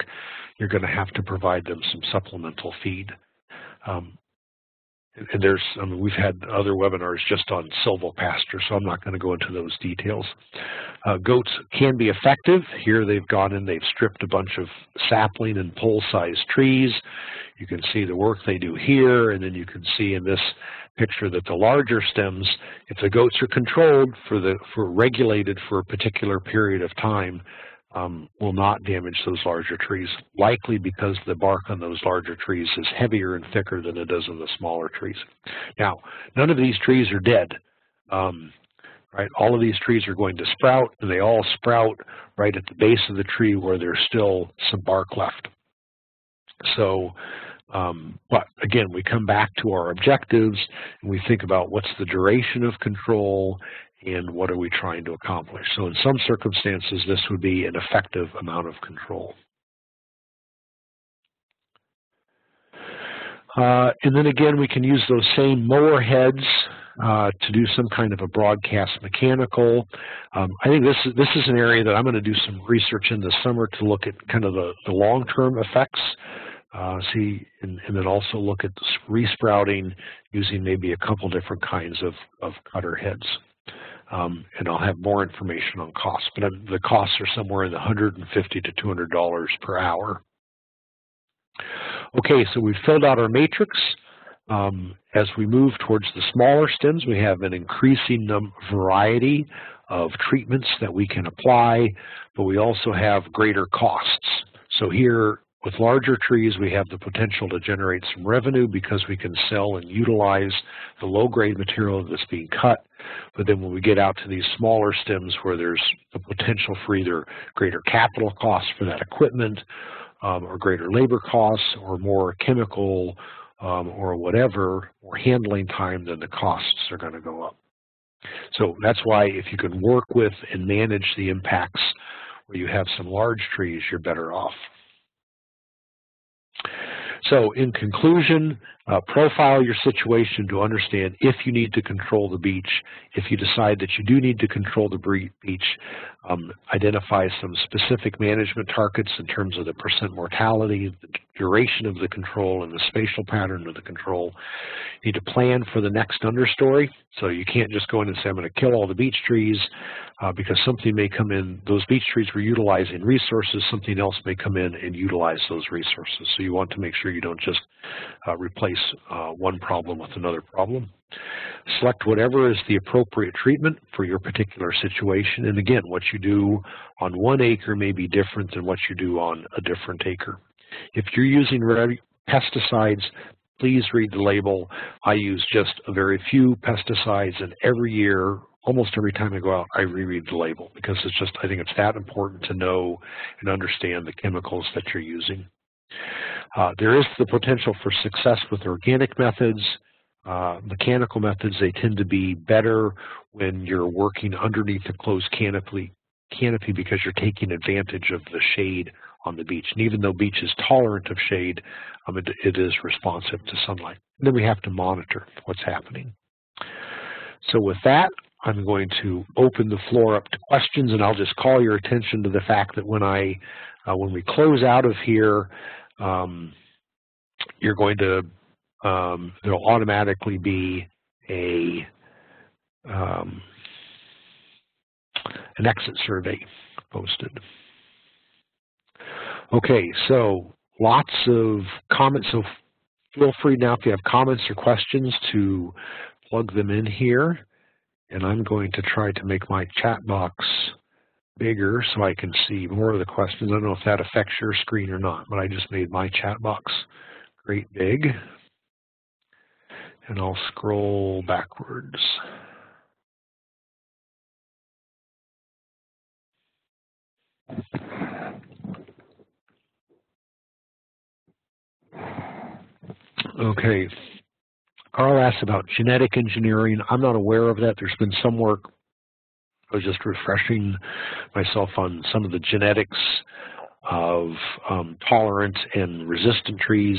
you're going to have to provide them some supplemental feed. And there's, I mean, we've had other webinars just on silvopasture, so I'm not going to go into those details. Goats can be effective. Here they've gone in, they've stripped a bunch of sapling and pole-sized trees. You can see the work they do here, and then you can see in this picture that the larger stems, if the goats are controlled regulated for a particular period of time, will not damage those larger trees, likely because the bark on those larger trees is heavier and thicker than it is on the smaller trees. Now, none of these trees are dead, right? All of these trees are going to sprout, and they all sprout right at the base of the tree where there's still some bark left. So, but again, we come back to our objectives, and we think about what's the duration of control, and what are we trying to accomplish. So in some circumstances, this would be an effective amount of control. And then again, we can use those same mower heads to do some kind of a broadcast mechanical. I think this is an area that I'm going to do some research in the summer to look at kind of the long-term effects. And then also look at resprouting using maybe a couple different kinds of cutter heads. And I'll have more information on costs, but the costs are somewhere in the $150 to $200 per hour. Okay, so we've filled out our matrix. As we move towards the smaller stems, we have an increasing variety of treatments that we can apply, but we also have greater costs. So here, with larger trees, we have the potential to generate some revenue because we can sell and utilize the low-grade material that's being cut. But then when we get out to these smaller stems where there's the potential for either greater capital costs for that equipment or greater labor costs or more chemical or whatever, or handling time, then the costs are going to go up. So that's why if you can work with and manage the impacts where you have some large trees, you're better off. So in conclusion, profile your situation to understand if you need to control the beech. If you decide that you do need to control the beech, identify some specific management targets in terms of the percent mortality, the duration of the control, and the spatial pattern of the control. You need to plan for the next understory. So you can't just go in and say, I'm going to kill all the beech trees because something may come in. Those beech trees were utilizing resources. Something else may come in and utilize those resources. So you want to make sure you don't just replace one problem with another problem. Select whatever is the appropriate treatment for your particular situation. And again, what you do on 1 acre may be different than what you do on a different acre. If you're using pesticides, please read the label. I use just a very few pesticides, and every year, almost every time I go out, I reread the label because it's just, I think it's that important to know and understand the chemicals that you're using. There is the potential for success with organic methods. Mechanical methods, they tend to be better when you're working underneath a closed canopy because you're taking advantage of the shade on the beech. And even though beech is tolerant of shade, it is responsive to sunlight. And then we have to monitor what's happening. So with that, I'm going to open the floor up to questions, and I'll just call your attention to the fact that when we close out of here, you're going to there'll automatically be an exit survey posted. Okay, so lots of comments. So feel free now if you have comments or questions to plug them in here. And I'm going to try to make my chat box bigger so I can see more of the questions. I don't know if that affects your screen or not, but I just made my chat box great big. And I'll scroll backwards. Okay. Carl asks about genetic engineering. I'm not aware of that. There's been some work. I was just refreshing myself on some of the genetics of tolerant and resistant trees.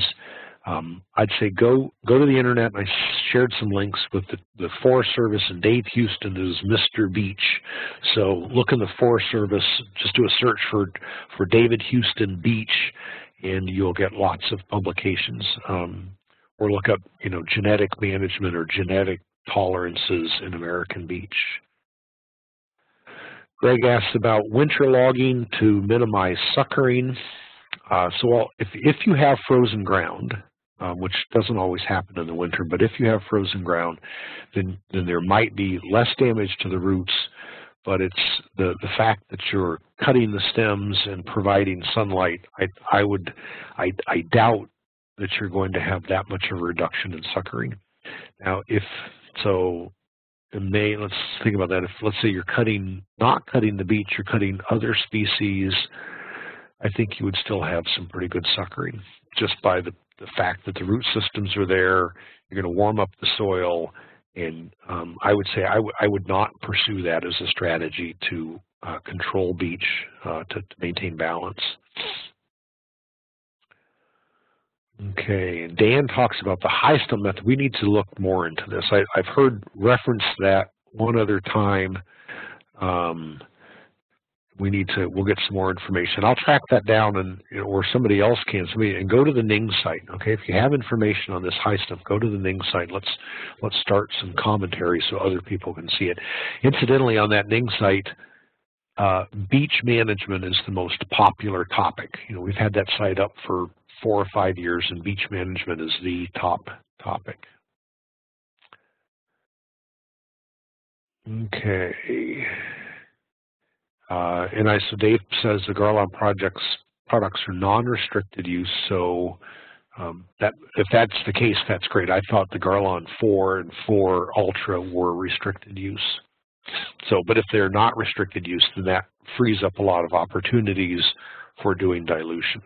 I'd say go to the internet. I shared some links with the Forest Service, and Dave Houston is Mr. Beech. So look in the Forest Service, just do a search for David Houston Beech, and you'll get lots of publications. Or look up, you know, genetic management or genetic tolerances in American beech. Greg asks about winter logging to minimize suckering. So if you have frozen ground, which doesn't always happen in the winter, but if you have frozen ground, then there might be less damage to the roots, but it's the fact that you're cutting the stems and providing sunlight, I doubt that you're going to have that much of a reduction in suckering. Now, if so, let's think about that. If let's say you're not cutting the beech, you're cutting other species, I think you would still have some pretty good suckering just by the fact that the root systems are there. You're going to warm up the soil, and I would say I would not pursue that as a strategy to control beech to maintain balance. Okay, and Dan talks about the high stem method. We need to look more into this. I've heard reference that one other time. We'll get some more information. I'll track that down, and or somebody else can. And go to the NING site. Okay, if you have information on this high stem, go to the NING site. Let's start some commentary so other people can see it. Incidentally, on that NING site, beech management is the most popular topic. You know, we've had that site up for 4 or 5 years, and beech management is the top topic. Okay. So Dave says the Garlon products are non-restricted use, so if that's the case, that's great. I thought the Garlon 4 and 4 Ultra were restricted use. So, but if they're not restricted use, then that frees up a lot of opportunities for doing dilutions.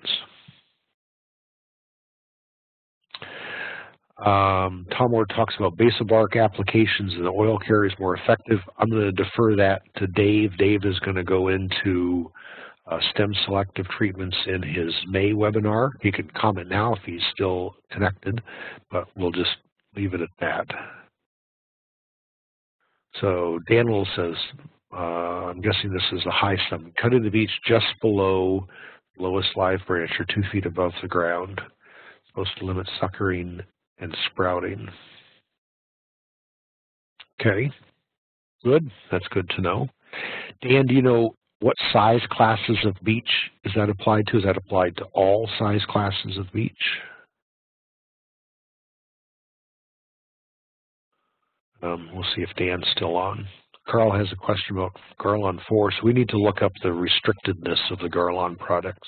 Tom Ward talks about basal bark applications and the oil carriers more effective. I'm going to defer that to Dave. Dave is going to go into stem selective treatments in his May webinar. He can comment now if he's still connected, but we'll just leave it at that. So Daniel says, I'm guessing this is a high stem. Cutting the beech just below lowest live branch or 2 feet above the ground. It's supposed to limit suckering and sprouting. Okay, good. That's good to know. Dan, do you know what size classes of beech is that applied to? Is that applied to all size classes of beech? We'll see if Dan's still on. Carl has a question about Garlon 4, so we need to look up the restrictedness of the Garlon products.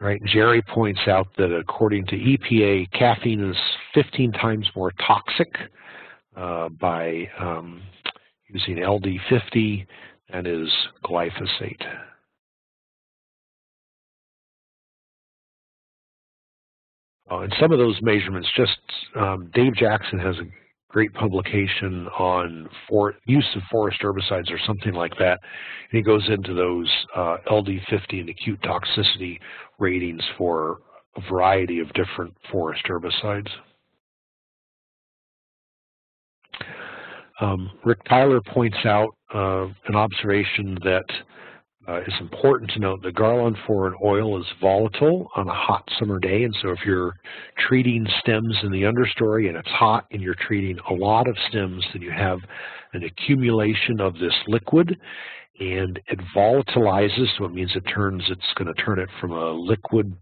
Right, Jerry points out that according to EPA, caffeine is 15 times more toxic by using LD50 than is glyphosate. And some of those measurements, just Dave Jackson has a great publication on use of forest herbicides or something like that. And he goes into those LD50 and acute toxicity ratings for a variety of different forest herbicides. Rick Tyler points out an observation that it's important to note that Garlon 4 and oil is volatile on a hot summer day, and so if you're treating stems in the understory and it's hot and you're treating a lot of stems, then you have an accumulation of this liquid, and it volatilizes, so it means it's going to turn it from a liquid,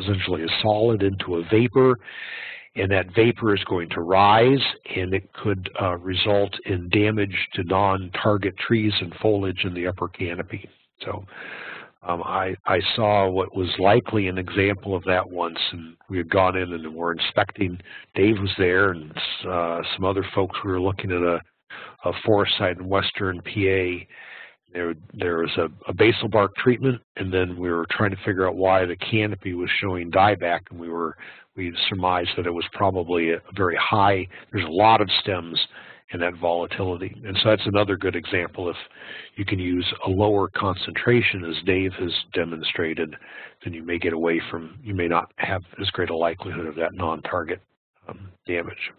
essentially a solid, into a vapor, and that vapor is going to rise, and it could result in damage to non-target trees and foliage in the upper canopy. So I saw what was likely an example of that once, and we had gone in and were inspecting. Dave was there, and some other folks. We were looking at a forest site in western PA, There was a basal bark treatment, and then we were trying to figure out why the canopy was showing dieback, and we surmised that it was probably a very high. There's a lot of stems in that volatility, and so that's another good example. If you can use a lower concentration, as Dave has demonstrated, then you may get away from. You may not have as great a likelihood of that non-target damage.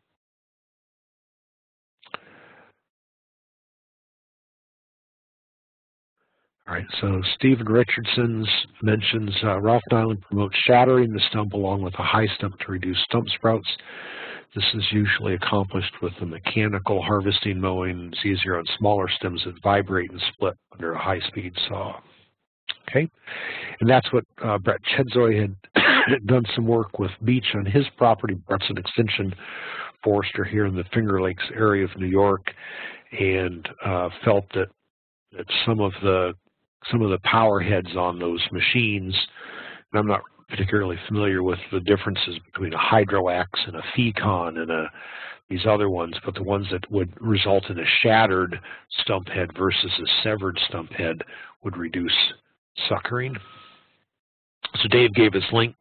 All right, so Stephen Richardson mentions Ralph Nyland promotes shattering the stump along with a high stump to reduce stump sprouts. This is usually accomplished with a mechanical harvesting mowing. It's easier on smaller stems that vibrate and split under a high-speed saw. Okay, and that's what Brett Chedzoy had done some work with beech on his property. Brett's an extension forester here in the Finger Lakes area of New York, and felt that some of the power heads on those machines, and I'm not particularly familiar with the differences between a Hydro-Axe and a Fecon and these other ones, but the ones that would result in a shattered stump head versus a severed stump head would reduce suckering. So Dave gave us link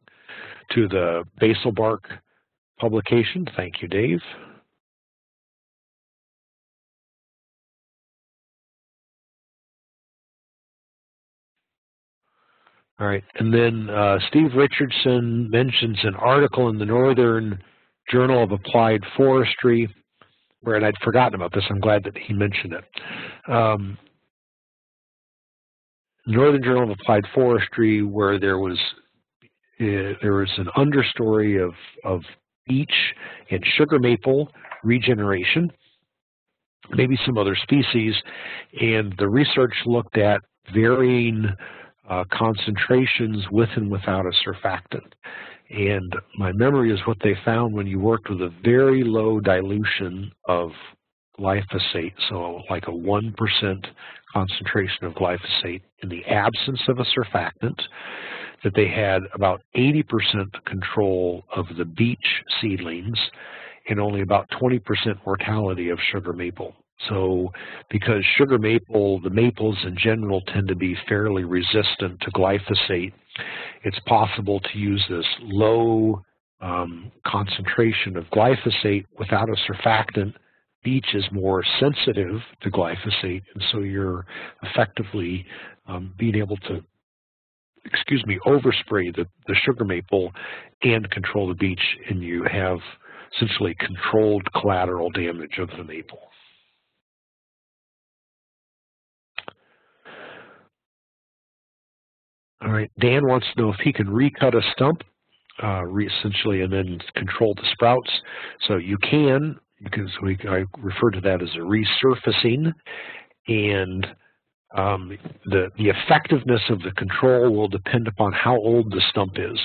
to the basal bark publication. Thank you, Dave. All right, and then Steve Richardson mentions an article in the Northern Journal of Applied Forestry, where, and I'd forgotten about this, I'm glad that he mentioned it. Northern Journal of Applied Forestry, where there was an understory of beech and sugar maple regeneration, maybe some other species, and the research looked at varying concentrations with and without a surfactant. And my memory is what they found when you worked with a very low dilution of glyphosate, so like a 1% concentration of glyphosate in the absence of a surfactant, that they had about 80% control of the beech seedlings and only about 20% mortality of sugar maple. So because sugar maple, the maples in general tend to be fairly resistant to glyphosate, it's possible to use this low concentration of glyphosate without a surfactant. Beech is more sensitive to glyphosate, and so you're effectively being able to, overspray the sugar maple and control the beech, and you have essentially controlled collateral damage of the maple. All right, Dan wants to know if he can recut a stump, essentially, and then control the sprouts. So you can, because I refer to that as a resurfacing, and the effectiveness of the control will depend upon how old the stump is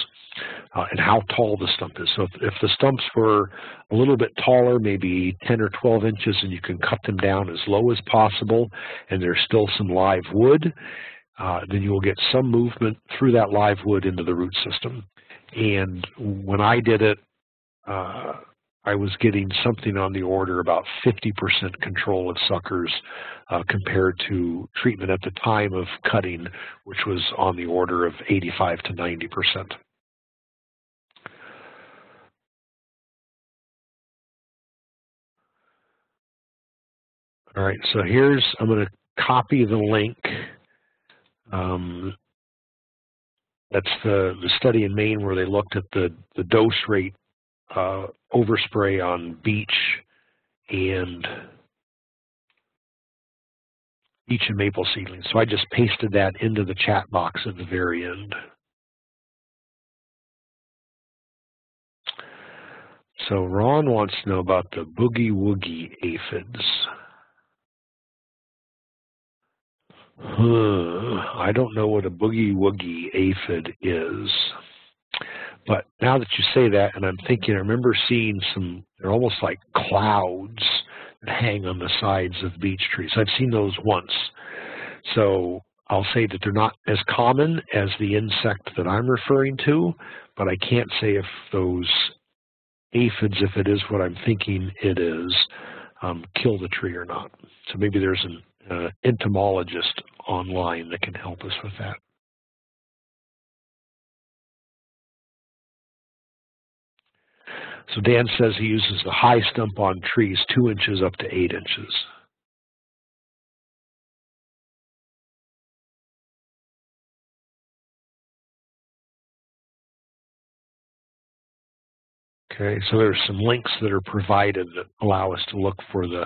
and how tall the stump is. So if the stumps were a little bit taller, maybe 10 or 12 inches, and you can cut them down as low as possible, and there's still some live wood, then you will get some movement through that live wood into the root system. And when I did it, I was getting something on the order about 50% control of suckers compared to treatment at the time of cutting, which was on the order of 85 to 90%. All right, so here's, I'm going to copy the link. That's the study in Maine where they looked at the dose rate overspray on beech and maple seedlings. So I just pasted that into the chat box at the very end. So Ron wants to know about the boogie woogie aphids. I don't know what a boogie-woogie aphid is, but now that you say that, and I'm thinking, I remember seeing some, they're almost like clouds that hang on the sides of beech trees. I've seen those once, so I'll say that they're not as common as the insect that I'm referring to, but I can't say if those aphids, if it is what I'm thinking it is, kill the tree or not. So maybe there's an entomologist online that can help us with that. So Dan says he uses the high stump on trees 2 inches up to 8 inches. Okay, so there's some links that are provided that allow us to look for the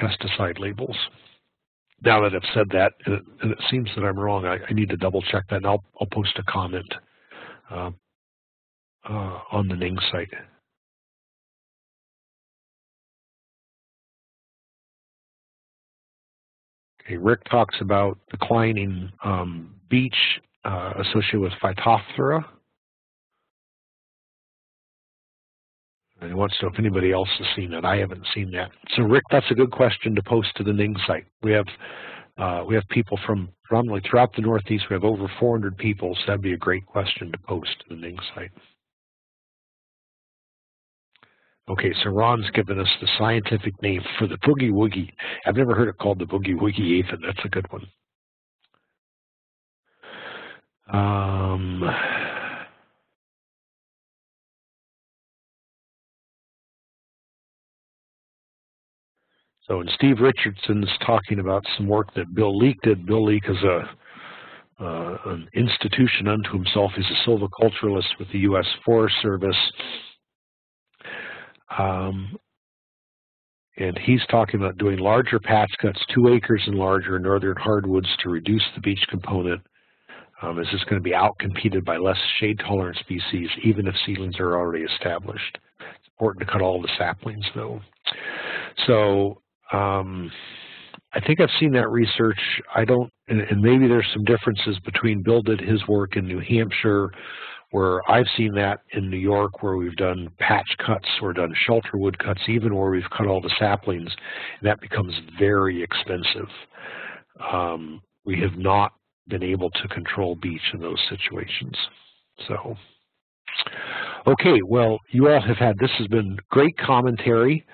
pesticide labels. Now that I've said that, and it seems that I'm wrong, I need to double check that, and I'll post a comment on the NING site. Okay, Rick talks about declining beech associated with Phytophthora. And he wants to know if anybody else has seen that. I haven't seen that. So Rick, that's a good question to post to the NING site. We have people from predominantly throughout the Northeast. We have over 400 people, so that'd be a great question to post to the NING site. Okay, so Ron's given us the scientific name for the boogie woogie. I've never heard it called the boogie woogie, Ethan. That's a good one. So, and Steve Richardson's talking about some work that Bill Leake did. Bill Leake is an institution unto himself. He's a silviculturalist with the US Forest Service. And he's talking about doing larger patch cuts, 2 acres and larger, in northern hardwoods to reduce the beech component. Is this going to be outcompeted by less shade-tolerant species, even if seedlings are already established? It's important to cut all the saplings, though. So, I think I've seen that research. I don't, and maybe there's some differences between Bill did his work in New Hampshire, where I've seen that in New York, where we've done patch cuts or done shelter wood cuts, even where we've cut all the saplings, and that becomes very expensive. We have not been able to control beech in those situations. So, okay, well, you all have had, this has been great commentary.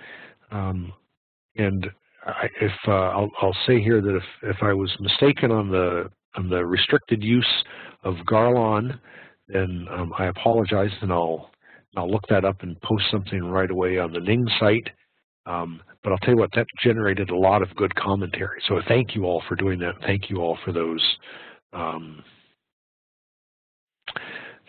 And I'll say here that if I was mistaken on the restricted use of Garlon, then I apologize, and I'll look that up and post something right away on the NING site. But I'll tell you what, that generated a lot of good commentary. So thank you all for doing that. Thank you all for those.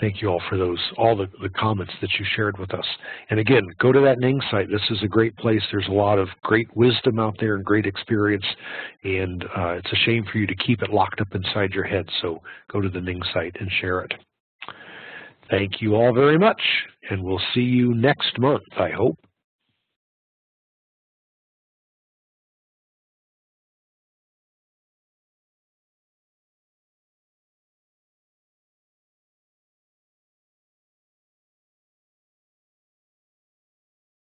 Thank you all for those, all the comments that you shared with us. And again, go to that NING site. This is a great place. There's a lot of great wisdom out there and great experience, and it's a shame for you to keep it locked up inside your head. So go to the NING site and share it. Thank you all very much, and we'll see you next month, I hope.